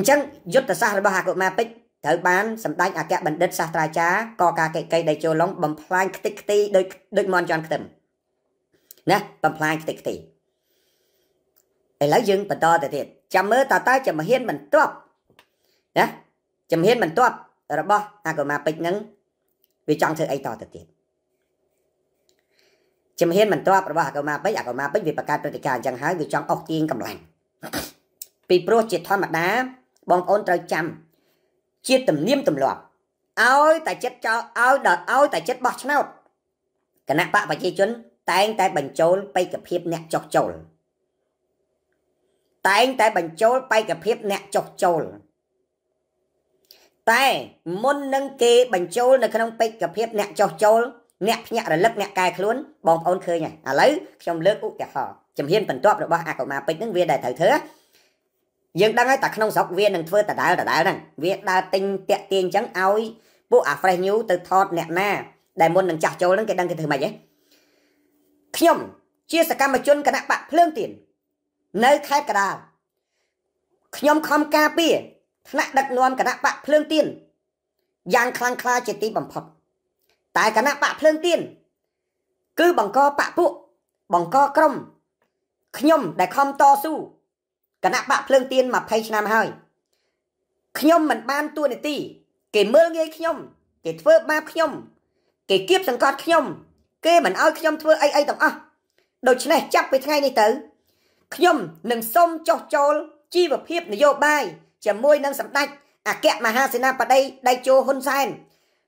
chẳng giúp ta xa rồi bà hà con ma pít thử bán sầm đánh à kẻ bệnh đất xa trai chá co ca cây đầy trôi lóng bầm phai kịch tì đôi mòn tròn kịch nè bầm phai kịch tì để lấy dương bà to tiệt chăm mơ ta ta chăm mà hiên mình tốt nè chấm hết mình tốt rồi bỏ à của mà bịch nứng vì trong sự ấy to thật tiền chấm hết mình tốt rồi bỏ à của mà bịch vì bà ca tôi thì cả chẳng hái vì trong ốc tiên cầm lạnh vì pro triệt thoát mặt đá bong ôn trời chăm chia tầm niêm tầm lọt ôi tại chết cho ôi đợt ôi tại chết bọt nào cả nạp bạ và chi chốn tại anh tại bành trốn bay cặp hiệp nẹt chọc trồn tại anh tại bành trốn bay cặp hiệp nẹt chọc trồn tại môn nâng kê bành trôi là không bịch gặp hiệp nẹt cho trôi nẹt nhẹ là lấp nẹt cài luôn bom ôn khơi này à lấy trong lớp út cả họ chấm hiên phần top rồi ba à cậu mà bịch những viên đại thời thế nhưng đang ấy tạc không sọc viên đừng phơi tạt đá này viên đa tinh tẹt tiền trắng áo bộ à phải nhú từ thọt nẹt na đại môn đừng chặt trôi lắm cái đăng cái thứ mày ấy nhom chia sẻ cam mà chôn cả bạn lương tiền nơi khai cả đà nhom không ca bia nãy đặt nuông cả nắp bạc phượng tiền, giang khang kha chỉ tí bằng phật, tại cả nắp bạc phượng tiền, cứ bằng co bạc phụ, bằng co crom, nhom để không to su, cả nắp bạc phượng tiền mà page nam hai, nhom mình ban tua để tì, kể mưa nghe nhom, kể phơi ba nhom, kể kiếp sằng cọt nhom, kê mình ao nhom phơi ai tập à, đôi chân này chắc về ngay này tới, nhom đừng xông chọc trò chi và hiệp để vô bài. Chấm môi nâng sắm tách à kẹt mà ha xin vào đây đây cho hôn sen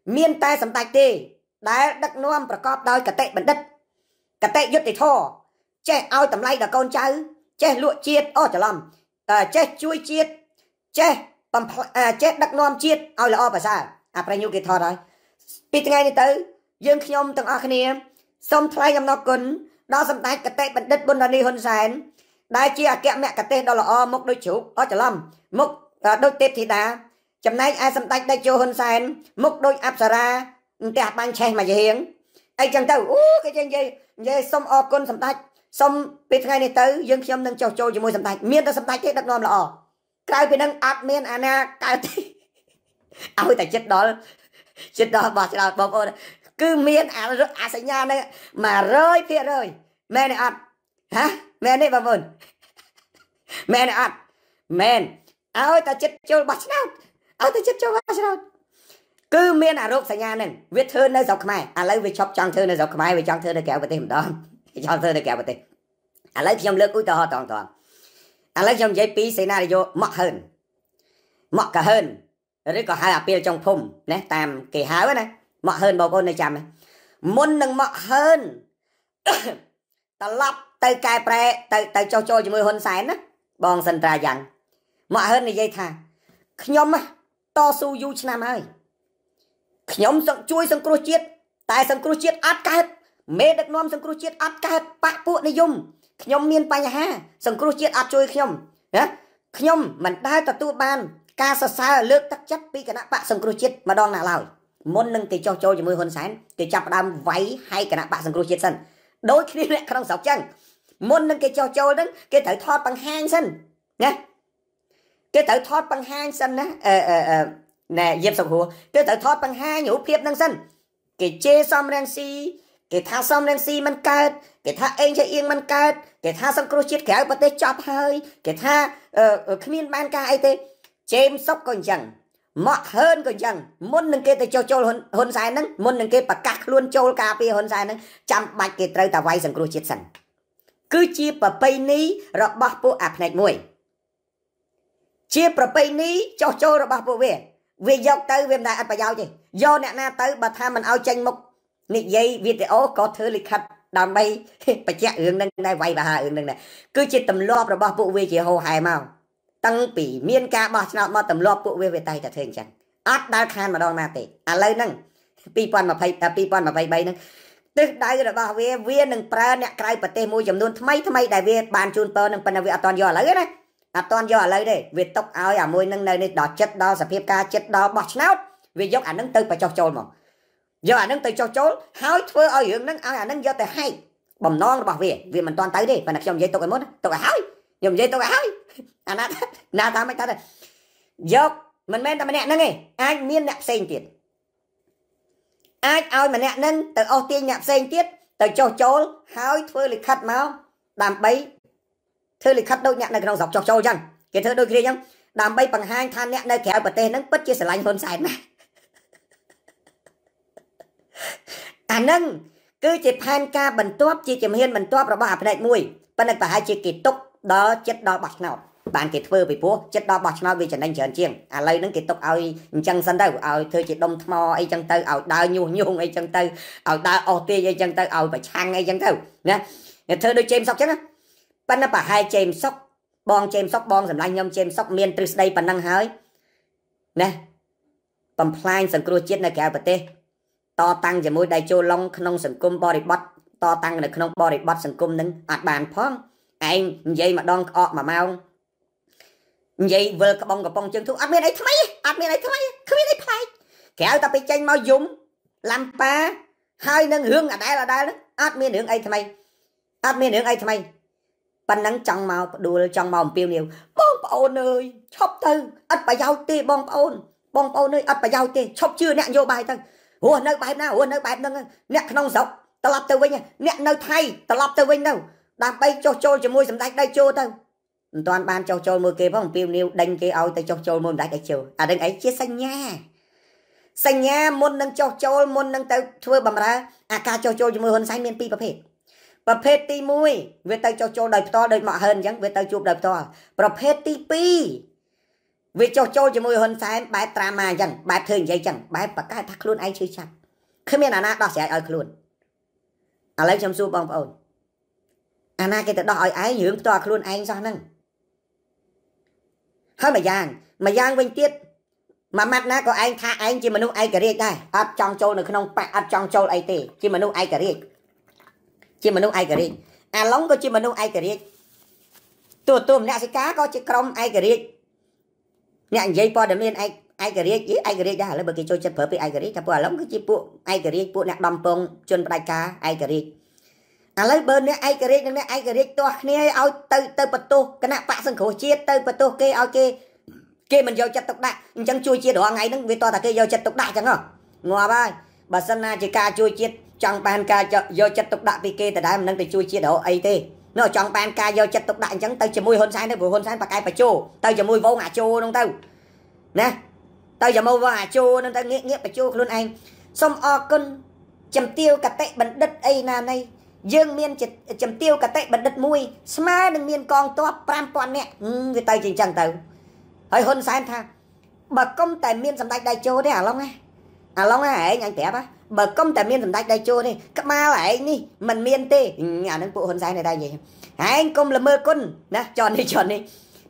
miên tai sắm tách đi đá đất nuông và cọp đôi cả tệ bẩn đất cả tệ giật để thò che ao tầm lay là con cháu che lụa chiết o trả lòng che chui chiết che bầm che đất nuông chiết ao là o bà sao à phải nhiêu cái thò rồi biết ngay đi tới dương nhom từng ao kia xong thay ngâm nó cún đó sắm tách cả tệ bẩn đất buôn đi hôn sen đại chi à kẹt mẹ cả tệ đó là o mốc đôi chủ o trả lòng mục đôi tép thì đá chấm nay ai xâm tách đây cho hơn sen mục đôi áp ra đẹp ban che mà dễ hiếng ai chẳng tao cái chân dây xong o con xâm tách xong biết ngay này tới dương khiêm nâng trầu trôi cho môi xâm tách miên ta xâm tách thế đặt nom là o cái bên nâng áp miên ana cái ôi tại chết đó bỏ ra bom ôn cứ miên à rất à sánh nha này mà rơi phía rơi mẹ này ăn hả mẹ này vào vườn mẹ này ăn men ơi ta chết cho bách nào ơi ta chết cho bách nào cứ miên à rốt sài nhà này viết thơ nơi dọc mày à lấy về chọc trang thơ nơi dọc mày về trang thơ nơi kéo vào tim đó trang thơ nơi kéo vào tim à lấy trong lớp cuối to toàn à lấy trong giấy pí scenario mọc cả hơn rồi có hai là pia trong phum nè tam kỳ háo ấy nè mọc hơn bao con này chăm này muốn đừng mọc hơn ta lắp tới cài pre tới cho chơi mười hôn sáng á bong sân ra rằng mọi hơn này dây thà nhóm to su du nam ơi nhóm sông chui sông cua chết tại sông cua chết át cát mê đất non sông cua chết át cát bạc bộ này dùng nhóm miên bay ha sông cua chết át chui nhóm mình đai tập tu ban ca sa sa lướt tắc chất bị cái nắp bạc sông cua chết mà đòn là lào môn nâng thì cho chơi mười hôn sáng thì chập đam váy hay cái nắp bạc sông cua chết sân đối khi lại không sọc chân môn nâng cái cho chơi đó cái thử thoát bằng hang sân nhé cái thử thoát bằng hang sân á nè diêm sọc hùa cái thử thoát bằng hai nhũ phiệp năng sân cái chê xong đang si cái tha xong đang si mình cát cái tha anh chơi yên mình cát cái tha xong cua chết kéo bật tay chọc hơi cái tha khmin ban ca ai tê chém sọc còn chẳng mọt hơn còn chẳng môn nâng cái cho chơi hôn sai nâng môn nâng cái bạc cát luôn chơi cà phê hôn sai nâng chăm bạch cái trời ta vay xong cua chết sân cứ chia bờ bay ní rồi bác bộ áp này muội chia bờ bay ní cho rồi bác bộ về Vì dọc tới viêm đại ạch bà giao gì. Do nẹ na tới bà tha mình ao chanh mục. Nị dây video có thứ lịch khách. Đàm bay bà chạy ứng nâng này. Vay bà hạ ứng nâng này. Cứ chỉ tầm lộp rồi bà vụ vi chỉ hồ hài màu. Tăng bỉ miên ca bà sẵn mà tầm lộp vụ vi về tay ta thương chẳng. Át đá khan mà đoàn nà tì. À lời nâng. Pi pon mà phay. Pi pon mà phay bay nâng. Tức đây rồi bà vi nâng pra nẹ cài bà tê mùi dùm luôn. Thâm mây đại vi bàn chôn pơ nâng bà vi à toàn dò lấy đấy. À toàn do ở lấy đây việc tóc áo à môi nâng nơi đỏ chất đo sập ca chất đo bọt nát vì dốc ảnh nâng từ và cho trốn mà do ảnh nâng từ cho trốn háo thưa ở dưỡng nâng áo ảnh nâng do từ hay bầm non bảo vệ vì mình toàn tới đi và nạp trong giấy tôi mốt tôi hái dùng giấy tôi hái anh nát nát ta mới ta đây dốc mình men ta mình nè nâng này ai miên nạp sen tiền ai ao mình nè nâng từ ô tiên nạp sen tiết từ cho trốn háo thưa lịch khát máu làm bấy thưa lịch khách đâu nhẹ này cái dọc cho chăng cái thưa đôi kia nhá đàm bay bằng hai than nhẹ này kéo bờ tê nâng bất chia sẻ lành hơn sài mà à nâng cứ chỉ pan ca bẩn toáp chỉ chìm hiên bẩn toáp rồi bỏ hạt này mùi bên này phải hai chỉ kịch túc đó chất đó bạc nào bạn kịch phơi bị bố chất đó bạc nào vì chẳng anh chở chiên à lấy nâng kịch túc ai chăng sân đâu ai thưa chỉ đông mò ai chăng tơ ao đào nhung nhung ai chăng tơ ao đào ao tê ai chăng tơ ao phải chăng ai chăng tơ nè thưa đôi chim sóc chứ bạn đã phải hai chém sóc bong sầm lanh nhom chém sóc miên từ đây bạn đang hái nè tầm plain sầm cua chết này kéo bật tê to tăng giờ môi đại châu long khôn sầm cung body bot to tăng này khôn body bot sầm cung nâng ạt bàn phong anh vậy mà đong ọ mà mau vậy vừa cái bong chân thú ạt miên ấy thay không biết đấy play kéo ta bị chém mau dùng làm pa hai nâng hướng ở đây là đây đó ạt miên hướng ấy thay bạn nắng trong màu đùa trong màu piêu nhiều bong ôn ơi chọc từ ắt phải giao tê bong ôn ơi ắt phải giao tê chọc chưa nẹn vô bài từ hùa nơi bài nào hùa nơi bài đâu nẹn không dọc ta lập từ với nha nẹn nơi thay ta lập từ với đâu đang bay cho môi sầm đạch đây cho tao toàn ban cho môi kia bong piêu nhiều đánh kia ao tay cho môi đạch đây chiều à đánh ấy chia xanh nha môn nâng cho môn nâng tới thưa bầm ra à ca cho môi hơn xanh miên pi bắp hết bà phê tí mùi, về tay cho đời to đời mọ hơn chẳng, về tay chụp đời to bà phê tí pi về cho mùi hơn sáng, bà trama chẳng, bà thường dây chẳng, bà cái thắc luôn ai chứ chẳng không biết là đó sẽ ai luôn à lấy chăm su bông ổn à nà cái tự đòi ai hướng to luôn anh sao năng hơi mà giang vinh tiết mà mặt nà có anh tha anh chỉ mà nụ ai cả riêng đây ấp trong châu này không bạc ấp trong châu ai tì chỉ mà nụ ai cả riêng chỉ mà nông ai cả đi, à lóng có chỉ mà nông ai cả đi, tuồng nè cá có chỉ còng ai cả đi, nè dây po để lên ai cả đi chứ ai cả đi đã lấy bờ kia chơi phở bị ai cả đi, thà bờ lóng có chỉ bộ ai cả đi bộ nè đầm bông chân đại cá ai cả đi, à lấy bờ nè ai cả đi nè ai cả đi to nè ao từ bờ to cái nè bạ sừng khổ chia từ bờ to kia ao kia mình vô chặt tục đại chẳng chui chia đỏ ngay nó vì to thà kia vô chặt tục đại chẳng hả, ngò bay bà sơn na chỉ cá chui chia trong ban ca do chất tục đại vì kê tại đây mình đang tự chui chia đổ ấy thế nó trong ban ca do chất tục đại chẳng tay chỉ môi hôn sai đấy vừa hôn sai và cái phải chua tay chỉ môi vô ngả chua nông tao nè tay chỉ môi vô ngả chua nông tao nghĩa phải chua luôn anh xong o cân chầm tiêu cả tệ bẩn đất ấy là này dương miên chầm tiêu cả tệ bẩn đất mui smile đừng miên con to pram toàn nè người tay chỉ chẳng tao hơi hôn sai tha bà công tài miên sầm đại chua đấy à long á ấy anh tép á bà công tài miên sầm đạch đây chua đi các ma lại đi mình miên tê nhà nước bộ hôn sai này đây gì anh công là mơ quân nè tròn đi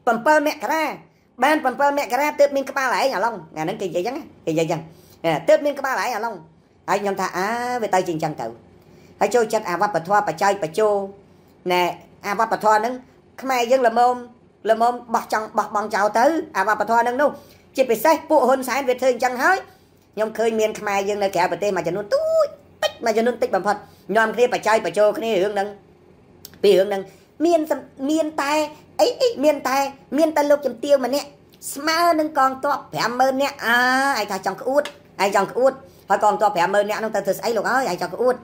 pamper mẹ ra ban pamper mẹ ra tết miên các ba lại nhà long nhà nước kỳ vậy chẳng tết miên các ba lại nhà long anh nhầm thà á về tay trình chẳng tử hãy chơi chặt à vấp bật thoa bật chơi bật chô nè à vấp bật thoa nâng khmer dân làm ôm bọc bằng chào tới à vấp bật thoa nâng đâu chỉ bị sai bộ hôn sai về thường chẳng hái nhóm khơi miền khmer dương này kéo bờ tê mà cho nó túi tích mà cho nó tích bằng phật nhóm kia phải chơi phải chơi kia hướng nâng miền tai lục chấm tiêu mà nè smart nâng con to phải mơ nè à ai chồng cứ út hỏi con to phải mơ nè nó ta thực ấy luôn ơi ai chồng cứ út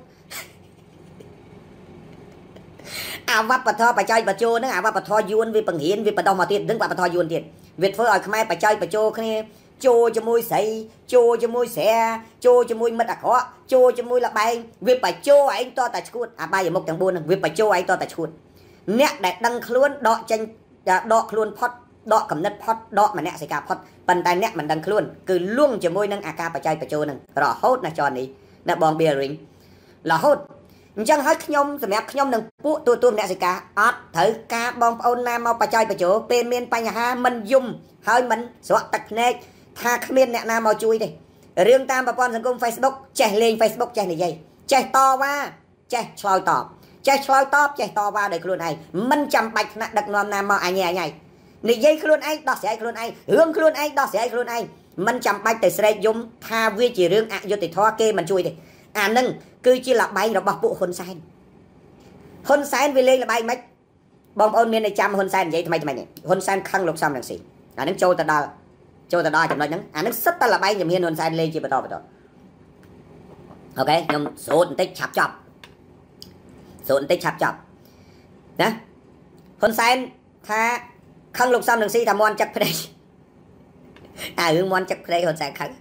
à vấp bờ thò phải chơi phải chơi nó à vấp bờ thò yuan vì bằng hiến vì bờ đông mà tiền đứng vào bờ thò yuan tiền việt phơi ở khmer phải chơi kia chô cho môi xây chô cho môi xe chô cho môi mất đặc khó chô cho môi là bay việc phải chô anh to tại chuột à bay ở một thằng buôn việc phải chô anh to tại chuột nét đẹp đăng luôn đọ tranh đọ luôn phật đọ cầm nứt phật đọ mà nẹt sài gà phật bàn tay nẹt mình đằng luôn cứ luông chỉ môi nâng aka bạch trai bạch châu nâng rõ hốt là tròn này nè bòn bìa ring là hốt chẳng hết nhom rồi mẹ nhom nâng búa tuôn nẹt sài gà ót thử cá bòn ôn nam mau bạch trai bạch châu bên miền tây nhà ha mình dùng hơi mình xóa tạch nẹt tha miền nẹt nam mau chui đi riêng tam bà con dân công Facebook chạy lên Facebook chạy này dây chạy to quá chạy xoay top chạy to qua đời luôn này mình chầm bạch nặng đặc nòm nam mau ai nhẹ nhảy này dây luôn anh đo sẽ luôn anh hương luôn anh đo sẽ luôn anh mình chầm bạch từ xe dùng tha vi chỉ riêng ạ vô thì thoa kê mình chui đi à nâng cứ chỉ là bay nó bọc bộ hôn sen vì lên là bay mách bông ôn miên này chăm hôn sen vậy mày này hôn sen khăng lục xong làm gì à nâng trâu ta đo chậm nói nâng à nâng sắp ta là bay nhầm hiên hôn sen lên chỉ bà to ok nhầm số tích chạp chọp sốn tích chạp chạp nè hôn sen tha khăng lục xong đường si thà mon chặt đây à hương mon chặt đây hôn sen khăng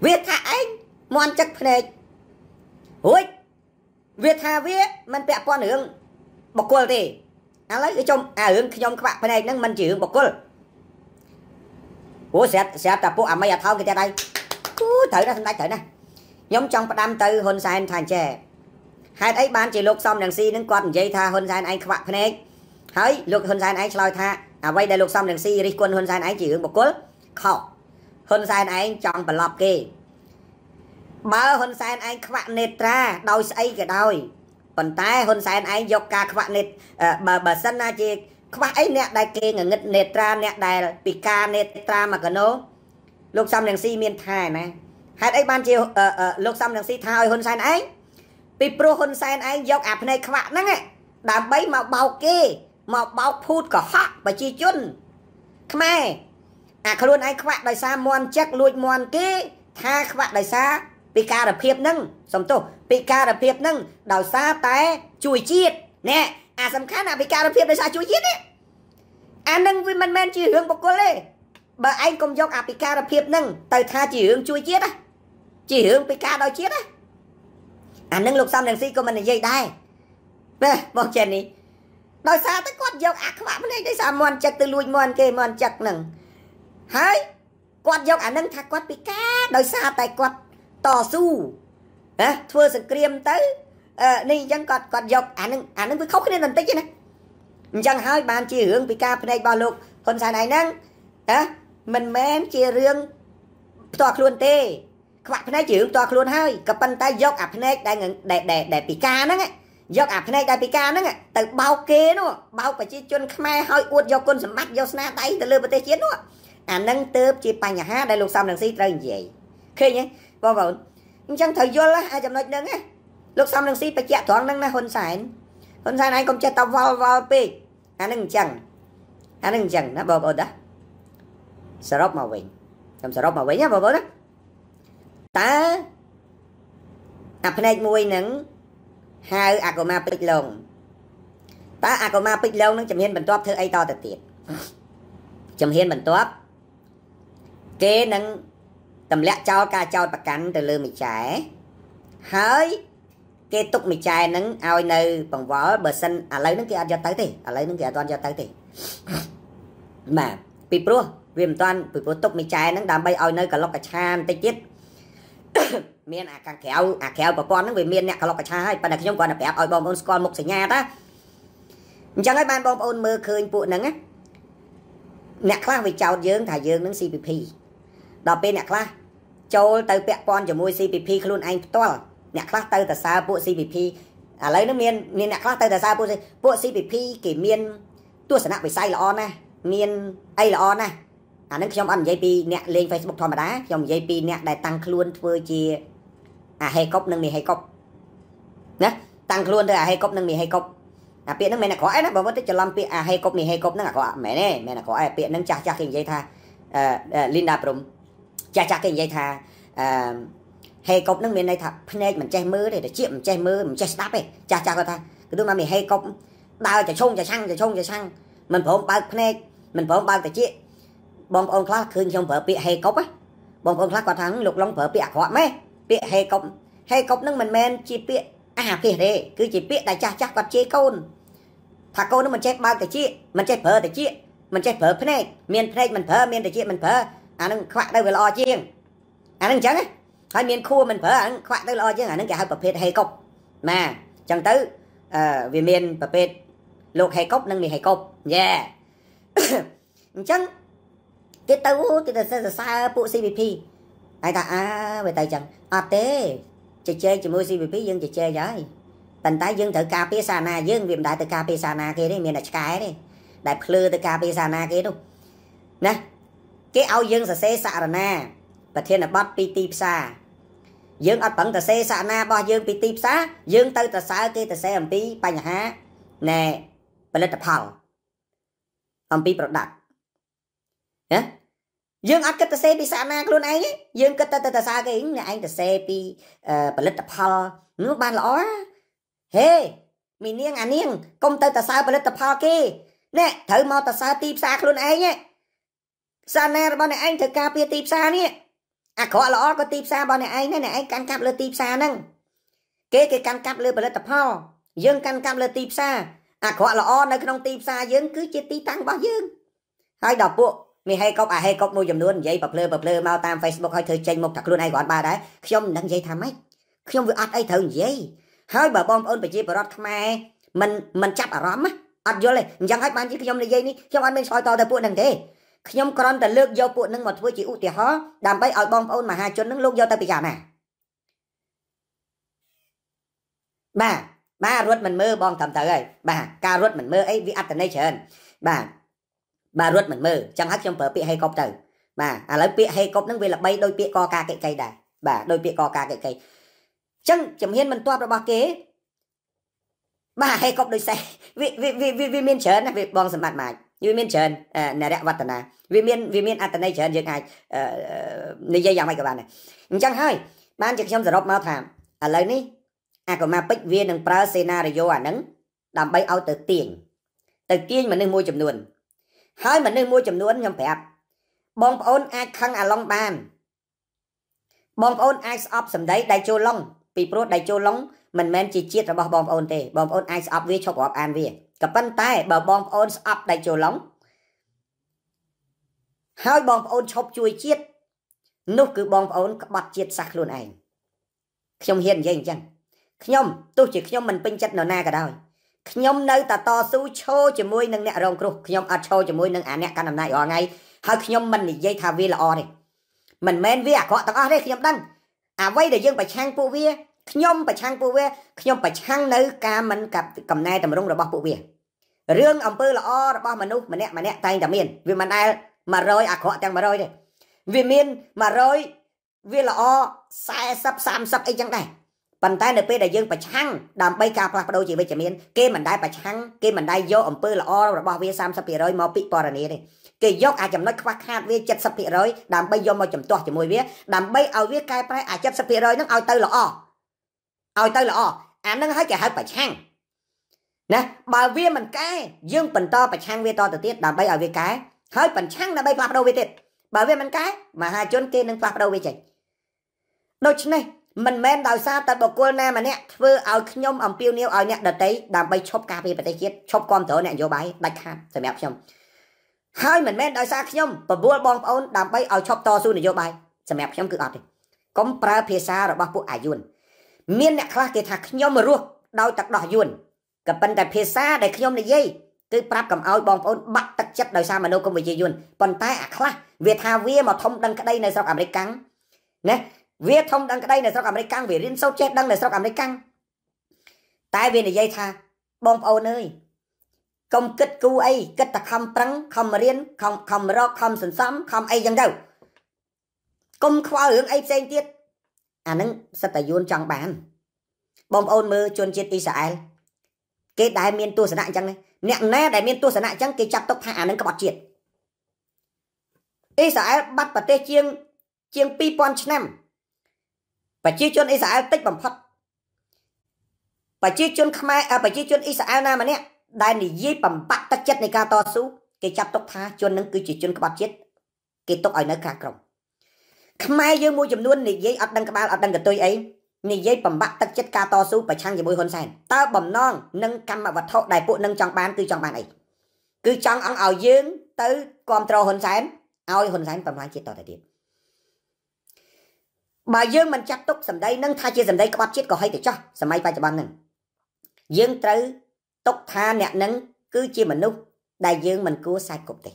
việt tha anh mon chặt đây ui việt tha việt mình bẹ con hương bọc cua thì à lấy cái chồng à hương chồng các bạn này nâng mình chỉ hương bọc cua ủa sẽ tập bộ à mày à thao cái tay đây thử ra thằng đây thử nè nhóm trong đam tư hôn sen thành trẻ hai ấy ban chỉ lục xong đằng si nâng quạt dây tha hôn gian anh các bạn này thấy lục hôn gian anh lòi tha à quay đây lục xong đằng si đi quân hôn gian anh chỉ hướng một cốt khẩu hôn gian anh chọn bật lọc kì mở hôn gian anh các bạn nệt ra đôi say cái đôi còn tay hôn gian anh dọc cả các bạn nệt bờ sân na chị các bạn ấy nẹt đại kì ngẩng ngất nệt ra nẹt đại pika nẹt ra mà cái nô lục xong đằng si miền thái này hai ấy ban chỉ lục xong đằng si tha hôn gian anh bị pro hôn sen anh dọc áp này các bạn nè đã bấy màu bao kê màu bao phút có hot và chi chun Khmer à luôn anh các bạn đại sa mon chắc luôn mon kê tha các bạn đại sa pika là phép nâng xong tô pika là phép nâng đào sa té chui chiết nè à sầm khát là pika là phép đại sa chui chiết đấy à nâng vì mình men chỉ hướng bọc cô lê bởi anh cũng dọc áp pika là phép nâng từ tha chỉ hướng chui chiết á chỉ hướng pika đào chiết á anh à, nâng lục xong đằng si của mình là dây đai nè bọc chèn đi đòi xa tới quạt dọc ác bạn này để sao mòn chặt từ lùi mòn kê mòn chặt nằng hái quạt dọc anh à, nâng thạc quạt bị cá đòi xa tay quạt tò su hả thua sự kiềm tới này chẳng quạt quạt dọc anh à, nâng cứ khóc cái nên tích chứ nè chẳng hỏi bàn chia hướng bị cá này bao lục hôn xa này nâng hả mình mém chia riêng toạc luôn tê các bạn này chịu toạc luôn hơi cặp bàn tay dọc áp này đại ngừng để pika nè dọc áp này đại pika nè từ bao kê nó bao phải chi chun Khmer hơi uất dọc con sầm mắt dọc na tay từ lưỡi bờ tây chiến nó à nâng tớp chi pa nhà ha đại lục xong đằng si trời vậy khi nhé bao vốn chẳng thời vô là ai chậm nói nâng á lục xong đằng si phải chẹt thoáng nâng na hôn sài này cũng chẹt tao vào vào pi anh đừng chẳng nó bao vốn đó sờ róc màu vàng nhá bao vốn đó ta áp này mùi nắng hai agoma pít lồng ta agoma pít lồng nắng chầm hiên bẩn toáp thứ ấy to thật tiệt chầm hiên bẩn toáp kế nắng tầm lẽ trao ca trao bạc cắn từ lư mì trái hơi kế tục mì trái nắng ao nơi bằng võ bờ sân à lấy nắng kia ăn cho tới thì à lấy nắng kia ăn cho tới thì mà bị pro viêm toàn bị pro tục mì trái nắng đam bay ao nơi cả lóc cả chan tây tiết miền à càng kéo bà con nó về miền nè cả lọ cả cha hay bà này cái nhóm con là bẹp oi bom ôn con mục sỉ nhà ta chẳng ai ban bom ôn mơ khơi phụ nắng á nè khóa về chào dương thả dương nắng CPP đọc bên nè khóa châu tới bẹp con cho môi CPP luôn anh to nè khóa tới từ xa bộ CPP à lấy nó miền nè khóa tới từ xa bộ CPP kỷ miền tôi sẽ nặng về sai là on nè miền ai là on nè à nâng trong ăn JP nè lên Facebook thôi mà đá trong JP nè đại tăng luôn thôi chia à hay cốc nâng mì hay cốc nè tăng luôn thôi à hay cốc nâng mì hay cốc à pịa nâng mày là khó ấy đó bảo vất cho làm pịa à hay cốc mì hay cốc nâng là khó mẹ là khó à pịa nâng chặt hình dây tha Linda Brum chặt hình dây tha hay cốc nâng mì này thà này mình che mưa để chịu mình che mưa mình che đáp ấy chặt coi tha cứ tôi mà mì hay cốc đau chả xăng mình phổ bao này mình phổ bao để chịu bom ông khóa khương trong vợ bị hay cốc á bom ông khóa có thắng lục long vợ bị họ mấy bị hay cốc nâng mình men chỉ bị à kia đấy cứ chỉ bị đại cha chắc còn chế côn thà côn nó mình chết bao cái chi mình chết vợ cái chi mình chạy phở phê miền phê mình phở miền đại diện mình phở anh khoa đâu về lo chiên anh chẳng ấy hai miền khu mình phở anh khoa đâu lo chứ anh cả hai phở phê hay cốc mà chẳng tới về miền phở phê lột hay cốc nâng miền hay cốc yeah chẳng cái tàu cái xe xa phụ CVP ai ta về tay chẳng tế chơi chơi chỉ mua CVP dân chơi chơi vậy tần tái dương thử cà phê sana dương viêm đại từ cà phê sana kia đấy miền đại cái đấy đại khư từ cà phê sana kia đâu nè cái ao dương sẽ xé xạ na và thiên là bắt pt xa dương ấp bẩn từ xé xạ na bao dương pt xa dương từ từ xa kia từ xé âm pi bài nhá nè bên lật phẳng âm pi product nhá dương ấp cái từ xé pi xạ na luôn anh ấy dương cái từ xa cái yến là anh từ xé pi bên lật phẳng nước ban lõi hey mình niêng à niêng công tơ tơ sao bật tập phao kia nè thử mau tơ sao tip xa luôn anh nhé sao nè bọn này anh thử cà phê tip xa nhé à khó lõ có tip xa bọn này anh nè anh căn cặp lơ tip xa nâng cái căn cặp lơ bật tập phao dương căn cặp lơ tip xa à khó lõ nơi trong tip xa dương cứ chia tip tăng bao dương hai đọc bộ mình hay cọc nuôi dùm luôn vậy bập lơ mau tam Facebook hay thử tranh một thật luôn ai gọi ba đấy không đăng dây tham ấy không vừa ăn ai thử gì hơi bà bom ôn bà chi bà rọt khmer mình chắp ở rõm á ọt vô lên chẳng hết bàn chứ nhóm này dây ní nhóm anh mình soi to tới bộ nâng thế nhóm còn ta lược vô bộ nâng một với chị ụ tìa hó đàm bấy ở bom ôn mà hai chôn nâng lúc vô tới bị giả nè bà ruột mình mơ bom thầm tới rồi bà ca ruột mình mơ ấy vì ạch này chờ bà ruột mình mơ chẳng hết nhóm bà bị hay cọc tử bà lấy bị hay cọc nâng về là bay đôi bị co ca cây đà bà đôi bị co ca cây chẳng chấm hiên mình toa ra ba kế bà hay cọc đôi xe vì miền trần vì bong sầm mặt mày vì miền trần nè đẹp vật nè vì miền ăn tận đây trần như ngày nơi dây dòng mày các bạn này chẳng hơi ban trực trong giờ đọc mau thảm ở lời ní à của ma bích viên đừng pra scenario à nắng làm bay ao từ tiền mình nên mua chấm luôn hơi mình nên mua chấm luôn nhầm phép bong ôn ai khăng à long bàn bong ôn ai up sầm đấy đại châu long vì pro đại châu long mình men chỉ chiết ra bao bom ôn thế bom ôn ice up với cho quả an về cặp bắn tay bờ bom ôn up đại châu long hai bom ôn chọc chui chiết nút cứ bom ôn bật chiết sạc luôn ảnh không hiền gì chẳng nhom tôi chỉ nhom mình pin chất nó na cả đời nhom nơi ta to su cho môi nâng nẹt rồng kêu nhom à cho môi nâng anh nẹt cả năm nay ở ngay hai nhom mình thì dây thà vi là o này mình men vi à có tao đây nhom đăng à vay để dân phải chăng phụ vi nhóm phải chăng phụ vi nhóm phải chăng nơi cả mình cặp cầm này tầm rung là bóc phụ vi riêng ông pư là o là bao mà nè tay tầm miền vì mà này mà rồi à họ chẳng mà rồi đây vì miền mà rồi vì là o sai sắp sam sắp ấy chẳng này bàn tay được pê để dân phải chăng đàm bay cà phạc đâu chỉ về chỉ miền kê mình đai phải chăng kê mình đai vô ông pư là o là bao vi sam sắp bị rồi mau bị bỏ ra này đây kê dốc à chấm nói khoác hạt với chất sập hiện rồi đàm bây giờ mà chấm to chấm môi biết đàm bây ao viết cái phải à chất sập hiện rồi nó ao tơi là o à nó hết cả hai phải chăng nè bà viết mình cái dương phần to phải chăng viết to từ tiết đàm bây ao viết cái hết phần chăng là bây phạt đâu về tiết bà viết mình cái mà hai chốn kia nâng phạt đâu về chỉnh đôi chân này mình men đào xa tận bậc cô na mà nè vừa ao nhôm ẩm piêu nêu ao nè đợt đấy đàm bây chop cà phê và tây chiết chop con thở nè vô bái bạch hạt rồi mẹ xong hai mình men đòi xa nhom và búa bong ôn đàm bay ao chọc to su này vô bài xem mẹ nhom cứ ọt đi có pra phía xa rồi bao phụ ải yun miên nè khoa kê thạc nhom mà ruột đau tặc đỏ yun gặp bên tại phía xa để nhom này dây cứ prap cầm ao bong ôn bắt tặc chất đòi xa mà đâu không bị dây yun còn tay à khoa việt hà vía mà thông đăng cái đây này sao cảm thấy căng nè vía thông đăng cái đây này sao cảm thấy căng vì riêng sâu chết đăng này sao cảm thấy căng tại vì này dây tha bong ôn ơi công kết cứu ấy kết ta không trắng không riêng không rõ không sẵn sắm không ấy dân đâu công khoa hướng ấy xem tiết à nâng sắp tài dôn trong bàn bom ôn mơ chôn chết Israel cái đại miên tu sản nạn chăng này nẹn nè đại miên tu sản nạn chăng cái chặt tốc hạ nâng các bọt triệt Israel bắt bà tê chiêng pi pon năm và chia chôn Israel tích bằng phật và chia chôn Khmer và chia chôn Israel nào mà nè đại này dễ bầm bát tắc chất này ca to sú cái chắp tóc tha cho nên cứ chỉ cho các bạn chết cái tóc ấy nó càng rộng mai giờ mua chấm luôn này dễ ắt đăng các bạn ắt đăng cái tôi ấy này dễ bầm bát tắc chất ca to sú phải chăng gì bôi hôn sàn ta bầm non nâng cam mà vật thọ đại bộ nâng trong bán cứ trong bàn ấy cứ trong ăn ảo dương tới control Hun Sen, ao Hun Sen bầm hang chết tỏ tiệt. Mà dương mình chặt túc sầm đây nâng tha chia sầm đây có bắt chết có hay thì cho sầm mai phải cho ban nè. Dương tới túc tha nẹt nâng cứ chia mình nung đại dương mình cứu sai cục tề.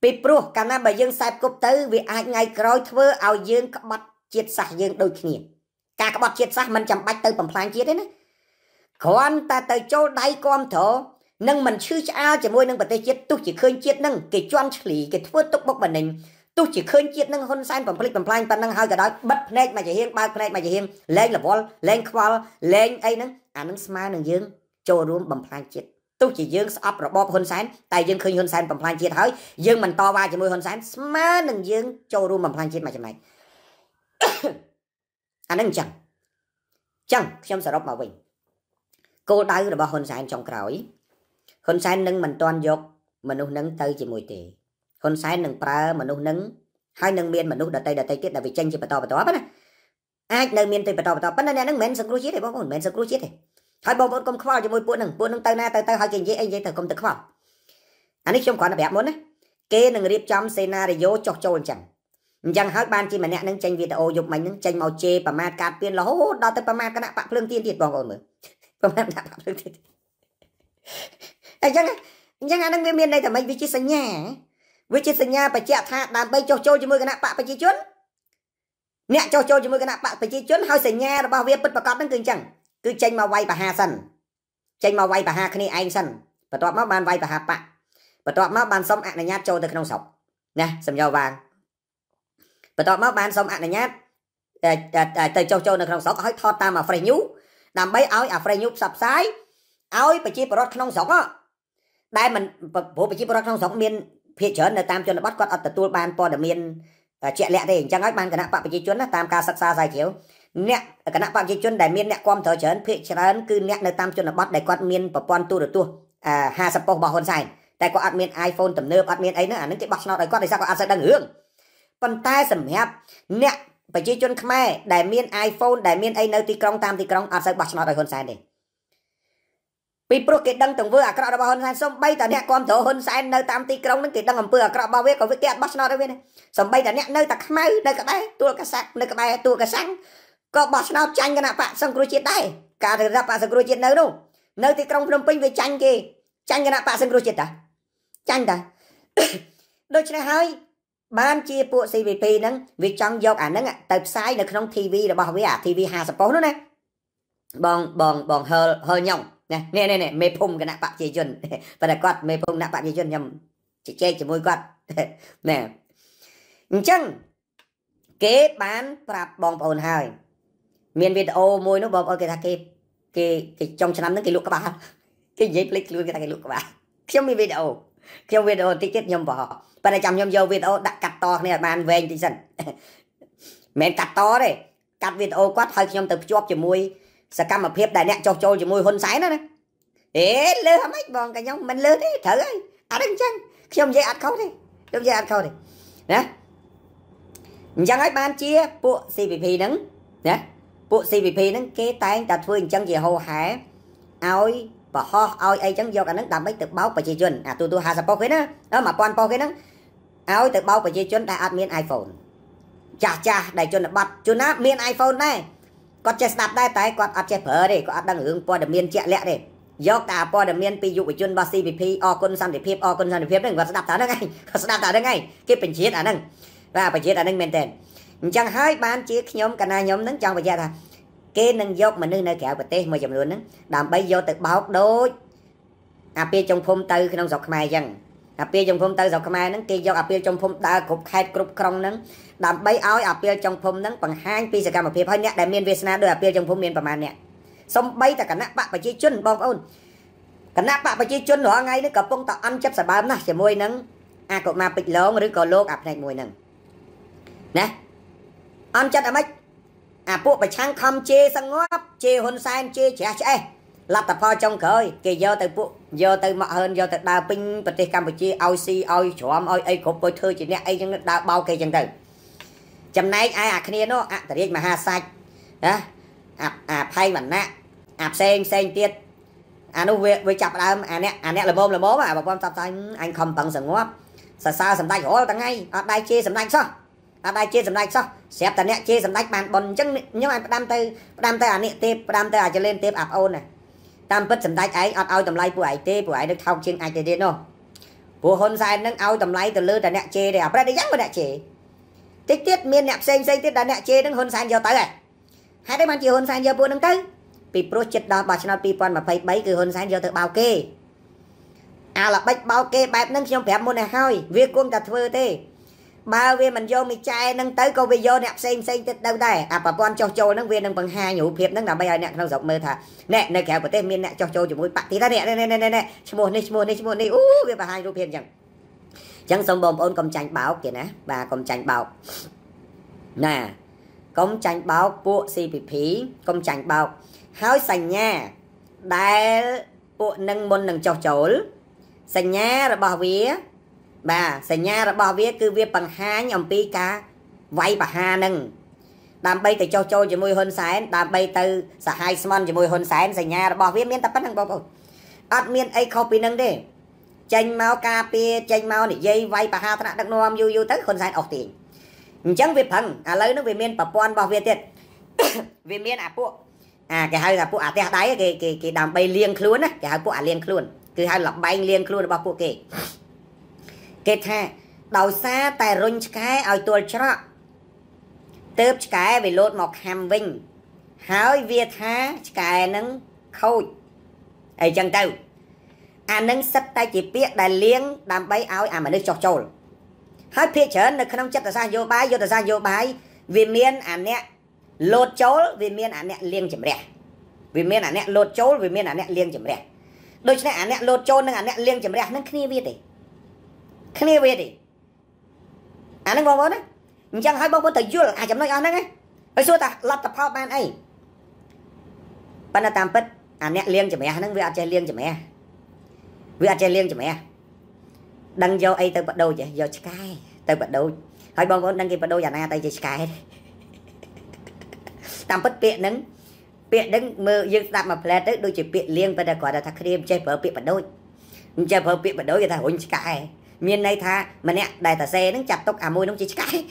Bị pro càng nay bây dương sai cục tới vì ai ngày rồi thưa ao dương có bắt chết sai dương đôi khi cả có bắt chết sai mình chậm bách tới bầm hang chết đấy nè. Còn ta tới chỗ đây con thổ nâng mình chưa cha chỉ môi nâng bật tay chết tôi chỉ khơi chết nâng cái choan lì cái thua tốc bốc bản hình tôi chỉ khơi chết nâng Hun Sen bằng plan ta nâng hai cái đó bật này mà chỉ hiên ba cái này mà chỉ hiên lên là vol lên khoal lên ấy nâng nâng smile nâng dương cho luôn bằng plan chết tôi chỉ dương up rồi bóp Hun Sen tại dương khơi Hun Sen bằng plan chết thôi dương mình to ba chỉ môi Hun Sen smile nâng dương cho luôn bằng plan chết mà chỉ này nâng chẳng chẳng trong sở độc mà mình cô đau rồi bà Hun Sen trong cõi Hun Sen nâng mình toàn dục mình nâng tới chỉ mùi tì Hun Sen nâng pra mình nâng hai nâng miên mình nâng đợt tây tiết là vì tranh chỉ bà to bắt ai nâng miên tây bà to bắt nè nâng men sừng cú chết thì bố mình men sừng cú chết thì hai bố bố công khoa chỉ mùi buôn nâng tới na tới tới hai kiện gì anh vậy từ công từ khoa anh ấy trong khoa là bẹp muốn đấy kê nâng riệp chấm scenario chọc trâu chẳng chẳng hai ban chỉ mà nè nâng tranh video dục mình nâng tranh màu chê bà ma cà piên là hố đo tới bà ma cái nạ bạc lương tiên thiệt bò ai chẳng anh đang miền đây thì mình vị trí sân nhà phải chẹt thà làm bay cho chơi chỉ mới cái nắp bạc phải chi chốn nè cho chơi chỉ mới cái nắp bạc phải chi chốn hơi sân nhà là bao việc bật bạc cọp đang cứng chẳng cứ tranh mà vay bà hà sân tranh mà vay bà hà cái này anh sân và tọt má bàn vay bà hà bạc và tọt má bàn xong anh là nhát chơi từ không sọc nè sầm dầu vàng và tọt má bàn xong anh là nhát từ chơi từ không sọc hơi thò ta mà phải nhú làm bay áo à phải nhú sập sái áo phải chi bật không sọc á đây mình bộ phải chi bật không sọc miền phía chớn là tam cho nó bắt quạt ở tụi ban po để miền chuyện lẹ thì chẳng nói ban cái nắp bạc bị chuyến là tam ca sắc xa dài chiếu nẹt cái nắp bạc bị chuyến để miền nẹt quam thở chớn phía chớn cứ nẹt là tam cho nó bắt để quạt miền và pon tu được tu hà sập bọc bảo hồn xài tại có admin iPhone tầm nơ admin ấy nữa những cái bọc nó để quạt để sao có admin đang hưởng còn tai sầm hẹp nẹt phải chơi chuyến Khmer để miền iPhone để miền ấy nơi thì trong admin bọc nó để hồn xài này bị pro kết đăng từng vừa à các bạn Hun Sen bay ta nè con thổ Hun Sen nơi tam ti krong nó kết đăng làm bừa các bạn biết có việc bắt nó đây này xong bay ta nè nơi ta Khmer nơi các bạn tua cá sặc nơi các bạn tua cá sắn có bắt nó tranh cái nè bạn xong rồi chết đây cả được ra bạn xong rồi chết nơi đâu nơi ti krong Phnom Penh về tranh kì tranh cái nè bạn xong rồi chết ta tranh ta đôi chân hơi ban chia bộ CVP nắng việc trong dọc ảnh nắng ạ tập sai được trong TV là bảo với à TV hà sập nữa nè bòn hơi nhộng nè mê phung cái nạ bạc chế chân và là quạt mê phung nạ bạc chế chân nhầm chỉ che chỉ môi quạt nè chăng kế bán prap bong phồn hai miền video môi nó bong ok ta cái trong năm nó cái lụa các bạn cái giấy click luôn cái lụa các bạn trong miền video ticket nhầm bỏ và là chồng nhầm dầu video đặt cắt to này bàn về thì dần mẹ cắt to đấy cắt video quát hơi nhầm từ chóp chỉ môi sẽ cam mà phép đại nẹt cho trôi chỉ môi Hun Sen nữa nè, để lơ hả mấy bọn cái nhóm mình lơ thế thử ấy, ăn ăn chăng, không dễ ăn khâu đi, không dễ ăn khâu đi, nè, chẳng ấy ban chia bộ CVP nắng, nè, bộ CVP nắng kê tay đặt phương chẳng gì hồ hái, oi và ho oi ấy chẳng do cả nắng đam mấy tự báo và chỉ chuẩn, à tôi hà sập bao cái nữa, đó mà quan bao cái nắng, oi tự báo và chỉ chuẩn đại admin iPhone, chà đại chuẩn là bật chuẩn á miền iPhone này. Có chơi snap đây tay có ăn chơi phở đi có ăn đang hưởng po đầm miên chẹt lẹ đi dốc cả po đầm miên pi dụ với chuyên ba CVP o con sam để phép o con sam để phép đừng có snap tao đấy ngay có snap tao đấy ngay cái bình chiết à nâng và bình chiết à nâng men tên chẳng hai ban chiết nhóm cả na nhóm nâng chẳng bây giờ là cái nâng dốc mà nâng nơi kẹo bịch tê mới chậm luôn nâng đàm bây vô tự báo đối áp bia trong phong tư khi nông dọc mai chẳng áp bia trong phong tư dọc mai nâng kia vô áp bia trong phong ta cục hai cục không nâng đàm bay áo áp bia trong phum nắng bằng hai pi sẽ cầm một phim hơi nhẹ đàm miên Vietnam đưa áp bia trong phum miên bằng màn nhẹ xong bay ta cả nắp bạc và chi chun bong ôn cả nắp bạc và chi chun đó ngay nó cặp bông tọt ăn chấp sả bám nè chỉ môi nắng à cột mà bịch lớn rồi còn lốp áp này mùi nắng nè ăn chấp à mấy à bộ và trang khom chê sang ngóp chê Hun Sen chê chè chè lạp tập pho trong khơi kì do từ bộ do từ mạ hơn do từ đào pin bịch tây Campuchia ao si ao chòm ao ai cột bôi thưa chỉ nè ai chẳng đào bao cây chẳng từ chấm này ai à kia nó à tại mà hà sạch á à, áp à, áp hay bản nạ áp à, sen tiết anh nó về chập đam anh nè là mồm mà bà con tập tay anh không bằng sừng ngóp sao sao sầm tay gỗ tăng ngay ở đây chia sầm tay sao ở đây chia sầm tay sao xếp tận nè chia sầm tay bàn bồn chân nhưng mà đam tay anh nè tiếp đam tay cho lên tiếp ập ôn này đam bứt sầm tay ấy ở ao tầm lấy của ấy tiếp của ấy được thao chiên ai thì đến đâu của hôn sai nâng ao tầm lấy từ lư tận nè chia để ở đây để dắt mà nè chia tiết tiết miên nẹp xanh xanh tiết đã nè chia đến hôn sai giờ tới này hai đứa bạn chị hôn sai giờ buồn tới bị project đó bà channel people mà phải bấy cứ hôn sáng giờ tự bao kê à là bách bao kê bẹp nâng trong phép môn này thôi việc quân ta thưa thế bao viên mình vô mình trai nâng tới câu video nẹp xem đâu đây à bà con cho châu nâng viên nâng bằng hai nhũ phiệp nâng là bây giờ nè nó rộng mơ thả nè nè kéo của tên miên nè cho châu chỉ mũi bạn tí ra nè nè nè nè nè mua đi bà hai nhũ phiệp chẳng chẳng xong bồm ôn công tranh báo kìa nè bà công tranh báo nè công tranh báo của CPP công tranh báo hỏi sành nha đại bộ nâng môn nâng chọc chối sành nha rồi bỏ vía bà sành nha rồi bỏ vía cứ việc bằng hai nhầm pi cá vay bà hà nâng đam bay từ chọc chối chỉ môi hôn sáng đam bay từ xã hai smon chỉ môi hôn sáng sành nha rồi bỏ vía miên tập bắt nâng bao bột ắt miên ấy copy nâng đi tranh mau cà phê tranh mau để dây vay bà hà thằng đắc nom yêu tới hôn sáng ọc tiền chẳng việc thằng à lấy nó về miên bà pon bỏ vía tiền về miên à bộ à cái hai là phụ à té đáy cái đàm bay liêng luôn á cái hai phụ à liêng luôn cứ hai lọc bay liêng luôn bao phụ kệ kệ tha đầu xa tài rung cái ao tuột chó tớp cái về lột mọc hàm vinh hỏi việt tha cái nâng khôi ấy chẳng đâu à nâng sắt tay chỉ biết đài liêng đàm bay áo à mà nước chọc trồi hết phía trên là không chấp là sang vô bái vì miên à nè lột chấu vì miên ảnh nẹt liêng chấm rẻ vì miên ảnh nẹt lột chấu vì miên ảnh nẹt liêng chấm rẻ đôi khi ảnh nẹt lột chấu nên ảnh nẹt liêng chấm rẻ nên khné biết đi ảnh ngon quá đấy mình chẳng hay bao nhiêu thời gian à chấm nói ăn đấy ấy xưa ta lật tập phao ban ấy ban là tam pet ảnh nẹt liêng chấm rẻ nên vì ăn chơi liêng chấm rẻ đăng vô ấy tới bắt đầu vậy vô sky tới bắt đầu hay bao nhiêu đăng ký bắt đầu giờ này tới sky tam bất biện đứng mơ dương tạm mà plei tới đôi chỉ biện liêng và đã gọi là thắc đêm chơi bờ biện bận đôi người ta hỗn cãi miền này tha mà nè đại ta xe nó chặt tóc à môi nó chỉ cãi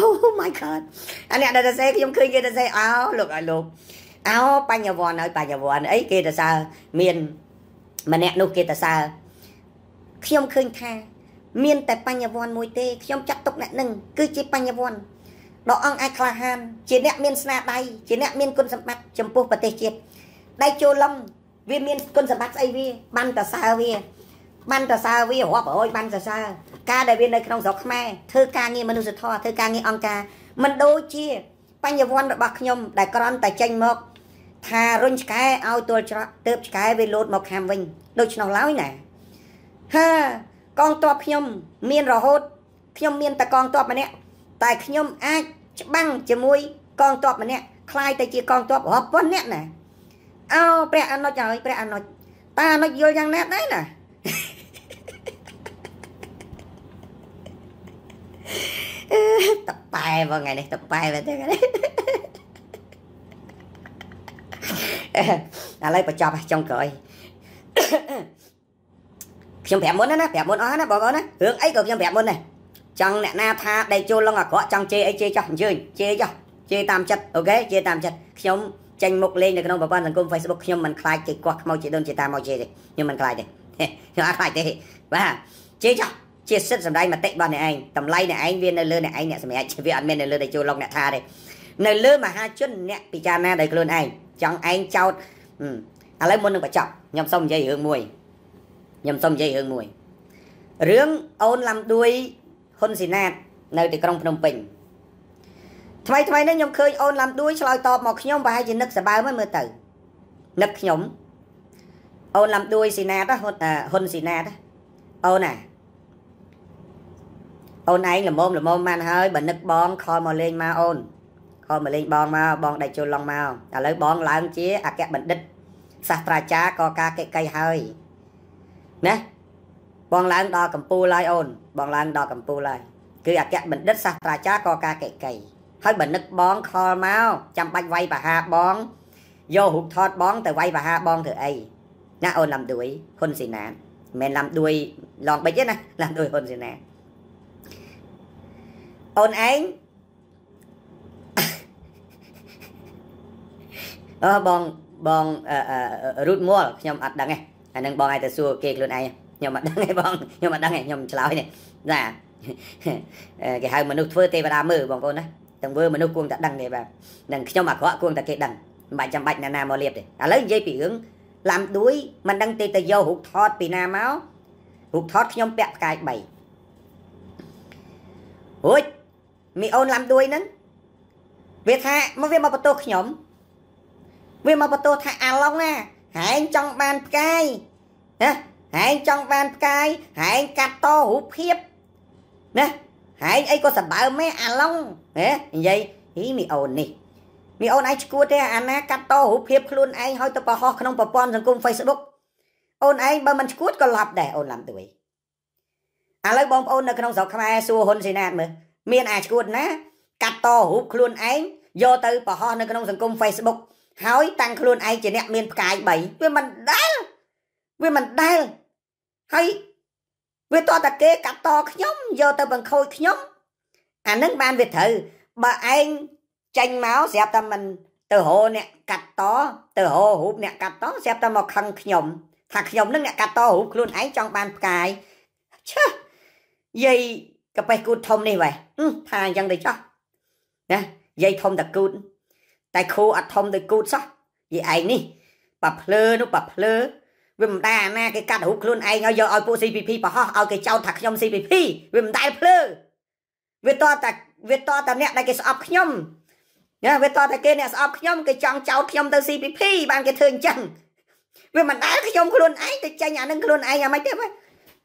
oh my god anh nè đại ta xe không khơi kia ta xe áo lục áo ba nhà vòn ấy kia ta xa miền mà nè nô kia ta xa khi ông khơi tha miên tại Panyavon môi tê khi ông chặt tóc nẹt nưng cứ chỉ Panyavon đó ông ai khla han chỉ nẹt miên sna đây chỉ nẹt miên quân sầm bát chấm pu bát tê chiết đây châu long viên miên quân sầm bát ai vi ban tờ sao vi hoa bờ ôi ban tờ sao ca đại viên đây không dọc Khmer thưa ca nghe mình được thọ thưa ca nghe ông ca mình đôi chia Panyavon đã bạc nhom đại con tại tranh mộc thà rung cái ao tuột tớp cái về lột mộc hàm vinh đôi chân láo này ha con to nhom miên rò hốt nhom miên ta con to mà nè tại nhom ai băng chấm mũi con to mà nè khai tại chỉ con to hấp vấn nè này ao pre ăn nói trời pre ăn nói ta nói vô răng nét đấy nè tập bài vào ngày này tập bài về thế này à lấy bà cho trong cười trong bẻ muốn á, bỏ con á, hướng ấy cực trong bẻ muốn này, trong nè na tha đầy chôn long à có trong chê ấy chê cho chê tam chất, ok chê tam chất, trong tranh mục lên được không bà con thành công Facebook nhưng mình khai chỉ quạt mau chỉ đơn chỉ tam mau chê đi, nhưng mình khai đi, khai đi, và chê cho, chê xích sầm đây mà tệ bọn này anh, tầm lay này anh viên này lơ này anh nè sầm này, vì anh men này lơ đầy chôn long nè tha đây, này lơ mà hai chân nè bị cha na đầy luôn anh, trong anh trao, à lấy muốn được bà chọc, nhầm xong dây hướng mùi. Nhầm xong dây hương mùi rướng ôn làm đuôi hôn xì nạt nơi từ trong Phnom Penh thay nó nhầm khơi ôn làm đuôi soi to một nhóm và hai chỉ nứt sẽ bao mới mưa tử nứt nhóm ôn làm đuôi xì nạt đó hôn xì nạt đó ôn à ôn ấy là mồm man hơi bà nứt bón khoi mà lên bon mà bon đầy chùa lòng màu à lấy bon lại ông chế à kẹt bệnh đích sạt ra chá co ca cây hơi nè bọn làng đo cầm pu lai ôn bọn làng đo cầm pu lai cứ à kẹt mình đất sạt ra chá co ca kệ cầy Hơi bệnh nức bóng khó máu chăm bách vay bà hạ bóng. Vô hụt thọt bóng từ vay bà hạ bóng từ ấy. Nà ôn làm đuổi hôn xì nán. Mình làm đuổi lòng bích ấy nè. Làm đuổi hôn xì nán. Ôn anh bong rút mua nhom ắt đắng này anh đang bong ai từ xưa kê luôn ai nhom ắt đắng này bong nhom ắt đắng này nhom cháo này nè cái hai mình nuốt phơi tê và đam mờ bong con đấy từng vơi mình nuốt cuồng đã đắng này bà đằng nhom ắt họ cuồng đã kê đắng bài trăm bạch là nam mò liệp đấy à lấy dây bị hướng làm đuối mình đang tê từ vô hụt thót bị nam máu hụt thót nhom bẹt cài bảy ôi mi ôn làm đuối nấng việt hạ mà việt mà bắt tôi nhom vì mà bắt tôi thay à long à hãy trong bàn cai nè hãy trong bàn cai hãy cắt to húp hiếp nè hãy ấy có sập bờ mấy à long nè vậy ý mi ồn ấy cua thế anh á cắt to húp hiếp luôn anh hỏi tôi bỏ họ không bỏ pon sang cùng Facebook ồn ấy bà mình cua còn lặp để ồn làm tuổi à lấy bom ồn là không dọc Khmer xua hôn gì nè mày miền ai cua nè cắt to húp luôn anh vô từ bỏ họ nơi không sang cùng Facebook hỏi tăng luôn ai chỉ nẹp miền cài bảy vì mình đau hay vì to ta kê cắt to nhóm giờ ta bằng khôi nhóm à nước ban Việt thử bà anh tranh máu xếp ta mình từ hồ nè cắt to từ hồ hụp nè cắt to xếp ta một khăn nhộng thằng nhộng nước nè cắt to hụp luôn ấy trong ban cài chứ dây cái bài cút thông đi vậy thà dân để cho nè dây thông đặc cút tại khu ở thông tới cút sao vì anh đi bập lơ nó bập lơ vì mình ta na cái cắt hút luôn anh giờ ở bộ CPP bảo họ ở cái trao thạc nhom CPP vì mình ta lơ vì to ta nẹt đây cái shop nhom nhá vì to ta kia nẹt shop nhom cái trăng trao nhom tới CPP bằng cái thường chẳng vì mình ta cái nhom luôn anh thì cha nhà nâng luôn anh nhà máy tiếp ấy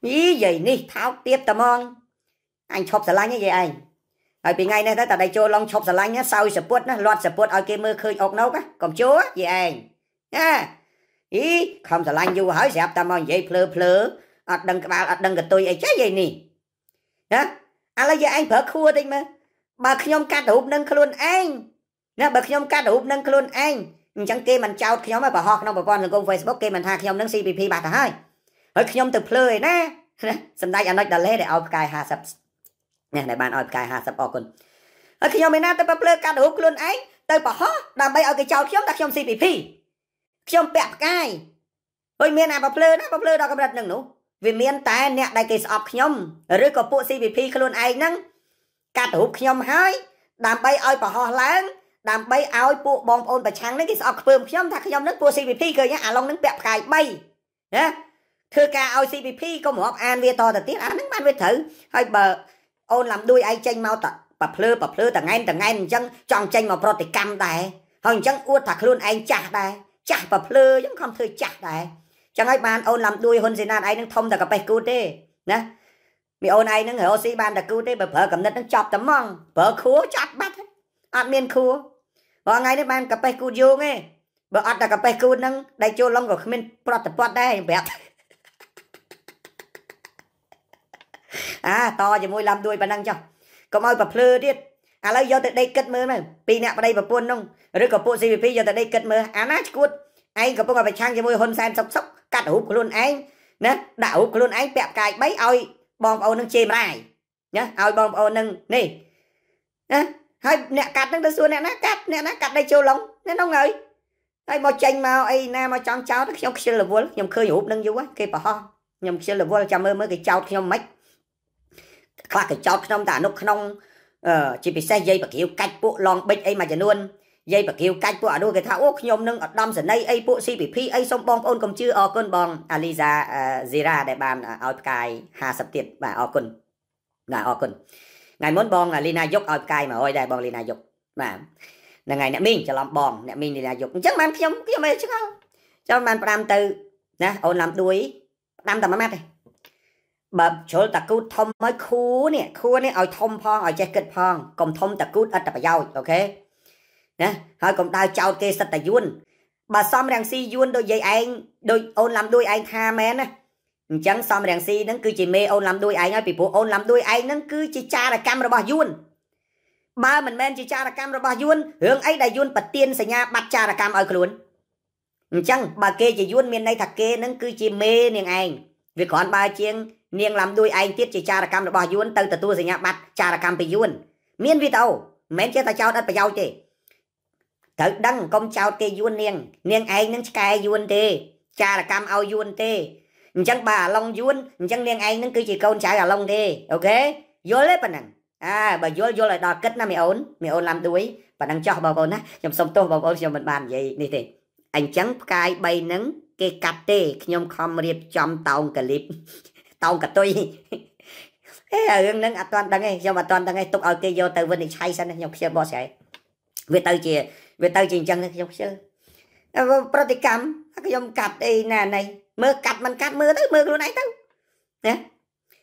ý vậy đi tháo tiếp tầm on anh chọc xả láng như vậy anh ở bên ngay này ta đây cho long chọc xà lanh nhá sau support nó loạt support ở kia mưa khơi ốc nấu á còn chúa gì anh nha ý không xà lanh vô hỏi dẹp ta mong vậy plơ đừng cái tôi ấy chết vậy nè đó à là giờ anh phở khua đi mà bật nhóm ca tụ nâng luôn anh nè bật nhóm ca tụ nâng luôn anh chẳng kia mình chào nhóm mà bà họ nó bà con là con Facebook kia mình thà nhóm nâng CPP bà ta hơi hỏi nhóm từ plơ này nè sầm đây anh nói đã lấy để ao cài hà sập nè đại ban ở cái hà sập ở con ở khi nhóm mình nãy tới bắp lơ cá đuốc luôn ấy tới bỏ hết làm bây ở cái chào khi nhóm đặt nhóm CPP khi nhóm bẹp cái ôi miền nào bắp lơ đó cầm đặt nâng nụ vì miền ta nè đại cái shop khi nhóm rồi có bộ CPP luôn ấy nâng cá đuốc khi nhóm hơi làm bây ở bỏ hết láng làm bây ở bộ bom ôn và trắng đấy cái shop phơm khi nhóm đặt khi nhóm nâng bộ CPP cười nhá à long nâng bẹp cái bay nhá thưa cả ao CPP có một an việt to thật tiếc anh nâng ban việt thử hơi bờ ôn làm đuôi ai tranh mau tật bập lơ tầng anh chẳng chọn tranh mà pro thì cam tài hằng chẳng uất thật luôn anh chả bập lơ chẳng không thôi chả tài chẳng ai bàn ôn làm đuôi hôn gì nan ai nâng thông tật cặp bài cút đi nè bị ôn ai nâng hiểu sĩ ban tật cút đi bập lơ cầm nứt nâng chọc tấm mong bờ khúa chặt bắt ăn miên khúa và ngay đấy ban cặp bài cút vô nghe bờ ăn là cặp bài cút nâng đại châu long của mình pro tật pro đây bẹp à to cho môi làm đuôi bà năng cho còn ơi bà plơ tiết à lấy do từ đây cất mơ này pì nè vào đây bà buôn không rồi có bộ CPP giờ từ đây cất mơ à nát cuột anh có bộ ngài phải trang cho môi hôn sen sóc sóc cắt húp luôn anh nè đã húp luôn anh bẹp cài bấy ơi bom ôn nâng chê bài nhá ơi bom ôn nâng nè nè hai nè cắt nâng tới xưa nè nát cắt đây chiêu lóng nè nó ngời đây màu chanh màu ấy nè màu trắng cháo nó nhom kia là vuông nhom khơi húp nâng vô á kia bà ho nhom kia là vuông chạm mơ mới cái cháo nhom mách khá cái chót trong ta nốt trong chỉ bị xe dây và kiểu cách bộ lòng bệnh ấy mà chẳng luôn dây và kiểu cách bộ ở đôi cái tháo ốc nhôm nâng ở đâm sân đây ấy bộ CPP ấy xong bong ôn cầm chưa ở con bong Aliza Zira để bàn ở cái hà sập tiệt và ở con là ở con ngày muốn bong là Lina dốc ở cái mà ôi đây bong Lina dốc mà là ngày nè mình cho làm bong nè mình Lina dốc chắc mang kiếm kiếm mày chứ không cho mang làm từ nè ôn làm đuối làm tầm mát này bập chỗ ta cút thông mới khu này ở thông phong ở jacket phong còn thông ta cút ở tập dao ok nè hỏi còn tao chào kê sạch ta yun bà xong rằng si yun đôi dây anh đôi ôn làm đôi anh tha mẹ nè chẳng xong rằng si nó cứ chỉ mê ôn làm đôi anh ấy bị phụ ôn làm đôi anh nó cứ chỉ cha là cam rồi bà yun ba mình men chỉ cha là cam rồi bà yun hướng ấy đại yun bật tiền xây nhà bắt cha là cam ở luôn chăng bà kê chỉ yun miền này thạc kê nâng cứ chỉ mê niềng anh vì còn ba chiêng niềng làm đuôi anh tiết chỉ cha là cam rồi bà yun từ từ tôi xây nhà bắt cha là cam bị yun miền vì tàu men chế ta chào đất bà giàu chứ thật đăng công chào kê yun niềng niềng anh nâng cái yun thế cha là cam ao yun thế chăng bà long yun chăng niềng anh nâng cứ chỉ câu trái là long thế ok vô lấy phần năng à bà vô lại đo kết nó mày ổn làm đuối và đang cho bà con á nhom sông tô bà con cho mình bàn vậy này thì anh trắng cài bay nắng cái cặp tê nhom không riệp chom tàu cả liệp tàu cả tôi hương nắng à toàn đang nghe cho bà toàn đang nghe tục ở kia vô từ vân thì sai sao nhom chưa bỏ chạy về từ chị chân nhom chưa proticam cái nhom cặp đây nè này mưa cặp mình cắt mưa tới mưa luôn ấy tới nè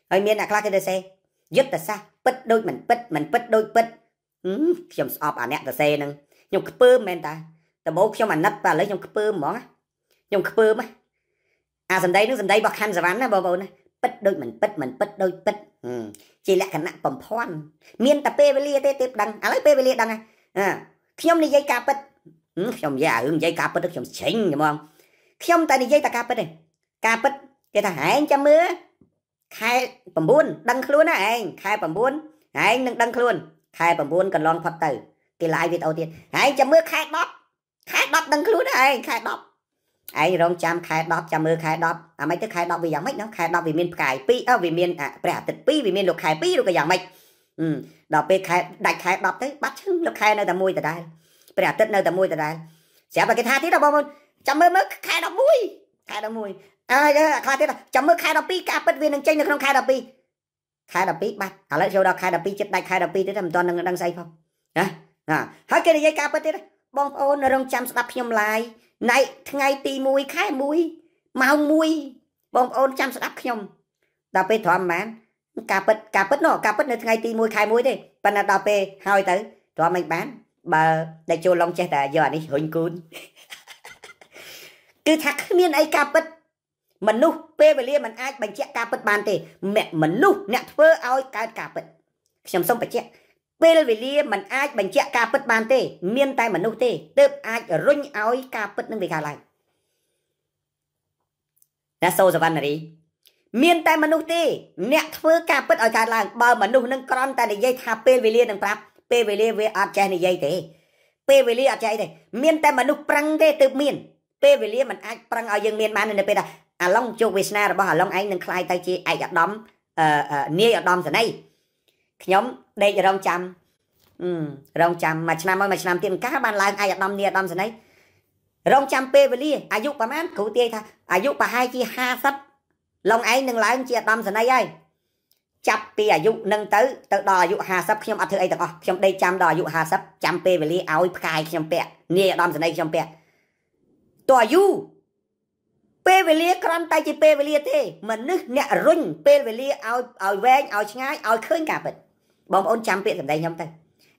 ở miền là cái xe giúp ta sao bít đôi mình bít đôi bít trong shop à nè ta xe nè nhung cướp men ta bố cho mình nấp và lấy nhung cướp món á nhung cướp á à sầm đây nước sầm đây bọc khăn sờ ván á bầu này bít đôi bít chỉ là cái nặng bầm phon miên ta pê bê tê tê đằng à lấy pê bê đằng à khiom này dây cà bít khiom già hương dây cà bít được khiom xinh đúng không khiom ta đi dây ta cà bít này cà bít cái thằng hãy cho mưa khai bầm buôn đăng luôn á anh khai bầm buôn anh đừng đăng luôn khai bầm buôn cần lon phật tử cái lại việc đầu tiên anh chăm mưa khai đót đăng luôn á anh khai đót anh rong chăm khai đót chăm mưa khai đót à mấy cái khai đót vì dạng mấy nó khai đót vì miền cải pi à vì miền à bẻ thịt pi vì miền lục khai pi lục cái dạng mấy đọc về khai đại khai đót đấy bắt chứng lục khai nơi ta mui ta đây bẻ thịt nơi ta mui ta đây sẽ vào cái tha thiết đâu bao chăm mưa khai đót mui ai đó khai thế chấm mưa khai đập pi cà bớt viên đang chơi được không khai đập pi bắt à lấy sau đó khai đập pi chết đại khai đập pi để làm toàn đang say không hả à hết cái này dây cà bớt thế đó bong ôn rồi trong chăm sóc nhom lại này ngày tì mùi khai mùi màu mùi bong ôn chăm sóc nhom đập pi thoải mái cà bớt nó cà bớt nữa ngày tì mùi khai mùi đi bạn là đập pi hai tới thoải mái bán bà đại châu long che tại giờ đi hồn cún cứ thắc miên ấy cà bớt mình nu pê về lia mình ai bánh chè cà bật bàn thì mẹ mình nu nè phơ ao cái cà bật chấm xong bánh chè pê về lia mình ai bánh chè cà bật bàn thì miên tay mình nu thì tớp ai rung ao cà bật nâng về cà lại đã sâu giờ văn này đi miên tay mình nu thì nè phơ cà bật ở cà lại bờ mình nu nâng con tay để dây thà pê về lia nâng pháp pê về lia về ăn chè này dây thế pê về lia ăn chè này miên tay mình nu prăng thế tớp miên pê về lia mình ai prăng ao dương miên bàn này pê đã à long châu Việt Nam bảo long anh đừng khai tay chi ai đóng nia ở đom giờ này nhóm đây giờ rong chăm mà năm tiền cá ban lai ai đom nia đom giờ này rong chăm pê vali ai giúp bà mát cụ tia tha ai giúp bà hai chi ha sấp long anh đừng lái chi đom giờ này ai chắp pê ai giúp nâng tới tự đò giúp ha sấp nhóm ăn thứ ai được không nhóm đây chăm đò giúp ha sấp chăm pê vali áo khai nhóm pẹ nia đom giờ này nhóm pẹ tòa du pê về lia con tay chỉ pê về lia thế mình nước nhẹ rung pê về lia ao vén ao ngay ao khơi cà bịch bom ôn chăm pê làm đây nhom tay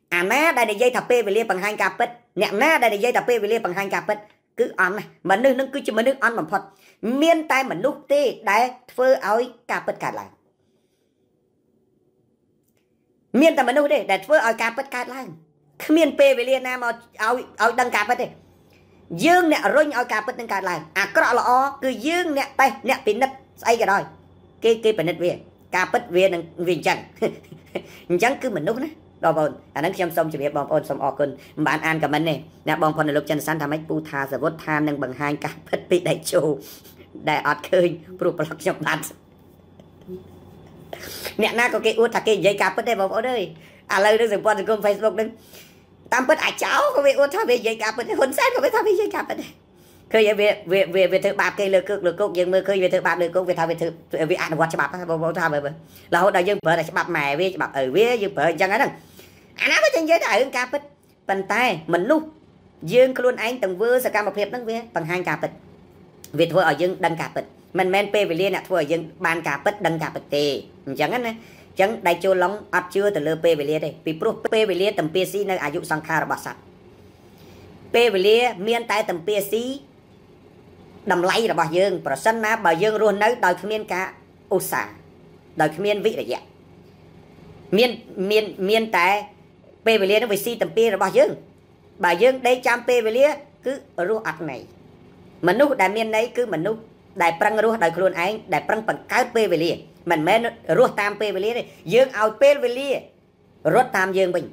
à ná đây là dây thập pê về lia bằng hai cà bịch nhẹ ná đây là dây thập pê về lia bằng hai cà bịch cứ ăn này mình nước cứ chỉ mình nước ăn mà phật miên tay mình lúc tê đại phơi ao cà bịch cả lại miên tay mình lúc đây đại phơi ao cà bịch cả lại miên pê về lia nam ao đăng cà bịch đây dương nè rung ao cà bớt nâng cà lại à có lo cứ dương nè tay nè bị nứt say cái rồi cái bị nứt về cà bớt về nâng viền chẳng cứ mình nút nè đòi bồn à nâng xem xong chỉ biết bồn xong ở cơn bạn ăn cả mình này nè bồn còn lúc chân san tham ấy pu tha giờ vót tha nâng bằng hai cà bớt bị đại châu đại ọt khơi buộc bạc trong bàn nè na có cái uất thà cái dây cà bớt đây bồn ở đây à lời đừng dùng bồn dùng Facebook đừng tam bớt à cháu có bị uất thao về dây cà bớt hồn sát có bị thao về dây cà bớt khơi về thứ bạc cây lừa cước dân mưa khơi về thứ bạc lừa cước về thao về thứ về ăn quạt cho bạc bao thao về là hôm đó dân vợ là cho bạc mẹ với bạc ở với dân vợ chẳng ấy đâu anh nói với chân giới đại hương cà bớt bàn tay mình luôn dương luôn anh từng vừa sạc một hiệp nâng về bằng hai cà bớt về thua ở dân đăng cà bớt mình men pe về liên là thua ở dân bàn cà bớt đăng cà bớt tề chẳng ấy nè chẳng đại châu long ấp chưa từ lơ pê về lia đây vì pro pê về lia tầm pc nơi ái dụng sang kha bát sát pê về lia miên tai tầm pc đầm lấy là bao dương pro sân má bao dương luôn nấy đời miên cả u xả đời miên vị là gì miên tai p Pê về lia nó phải si tầm pê rồi bà dương. Bà dương đây chăm pê về lia cứ ở ruột ạt này. Mình nút đại miền đấy cứ mình nút đại prang ruột đại khuôn anh đại prang bằng cái pê về lia. Mình mới ruột tam pê về lia này dương ao pê về lia ruột tam dương bình.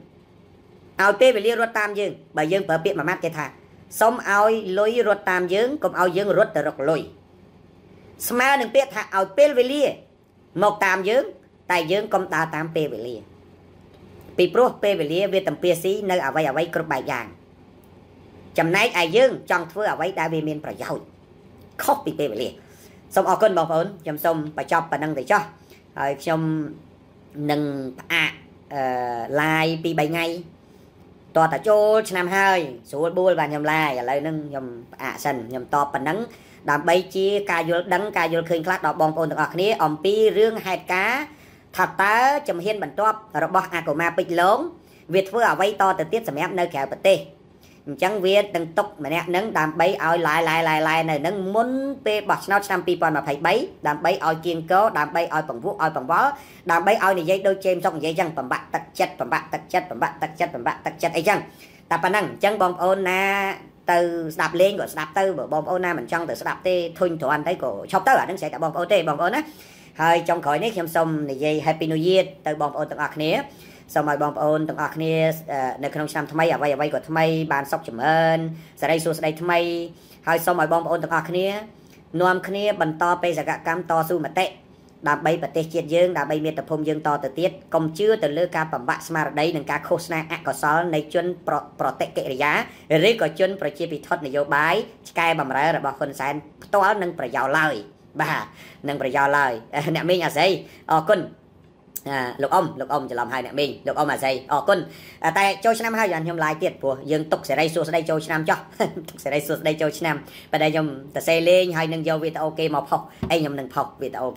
Ao pê về lia ruột tam dương bà dương bờ biển mà mát cái thà. Xong ao lối ruột tam dương cùng ao dương ruột từ rọc lôi. Sma đừng biết thà ao pê về lia một tam dương tại dương công ta tam pê về lia. Bị pro pê về lia về tầm pê xí nơi ở vay cực bài giàng. Chầm nay ai dương trong thưa ở vay đại về miền phải giàu. Khóc bị pê về lia. Xong ở cơn bão phơn chầm xong phải cho và nâng để cho. Xong nâng à lại bị bảy ngày. To ta chốt năm hai số bôi và nhầm lại lại nâng nhầm à sần nhầm to và nâng. Đàm bay chia ca vô đắng ca vô khơi khát đó bong ôn được ở kia ông pi riêng hai cá. Thật ta chấm hiên bản top robot a của ma bịch lớn việt vừa vay to từ tiết sầm ép nơi kẹo bật tê chẳng việt từng tốc mà nè nâng đàm bấy ao lại này nâng muốn pe bật nó trăm pi mà phải bấy đàm bấy ao kiên cố đàm bấy ao bằng vuốt ao bằng vó đàm bấy ao này dây đôi chêm xong dây răng bằng bạc tật chất bằng bạc tật chất bằng bạc tật chất bằng bạc tật chất ấy chăng ta bản năng chẳng bom ôn na từ đạp lên của đạp tư bởi bom ôn na mình trong từ đạp tê thun thọ anh thấy của chọc tới nó sẽ cả bom ôn tê bom ôn á hơi trong khỏi nét xem xong này dây happy new year từ bom ôn từng ạc nế xong rồi bom ôn từng ạc nế nơi không xăm thay ở vay của thay bàn sóc chấm ơn giờ đây xuống đây thay hơi xong rồi bom ôn từng ạc nế nuông nế bần to bây giờ gạ cam to su mà tệ đạp bay bật tê chiết dương đạp bay miệt tập phong dương to từ tiết công chưa từ lơ ca phẩm bạ smart đây đừng ca khô na ạ có sáu này chuyên pro tệ kệ giá rồi có chuyên pro chia bị thoát này vô bái cái bầm rải là bọc phần sàn to nâng pro giàu lời bà nâng phải do lời nè mình à xây ở quân lục ông chỉ làm hai nè mình lục ông mà xây ở quân tại cho năm hai giờ hôm lại tiệt của dương tục sẽ đây xuống đây cho năm cho tục sẽ đây xuống đây cho năm và đây nhom ta xây lên hai nâng dâu vì ta ok một học anh nhom nâng học vì ta ok.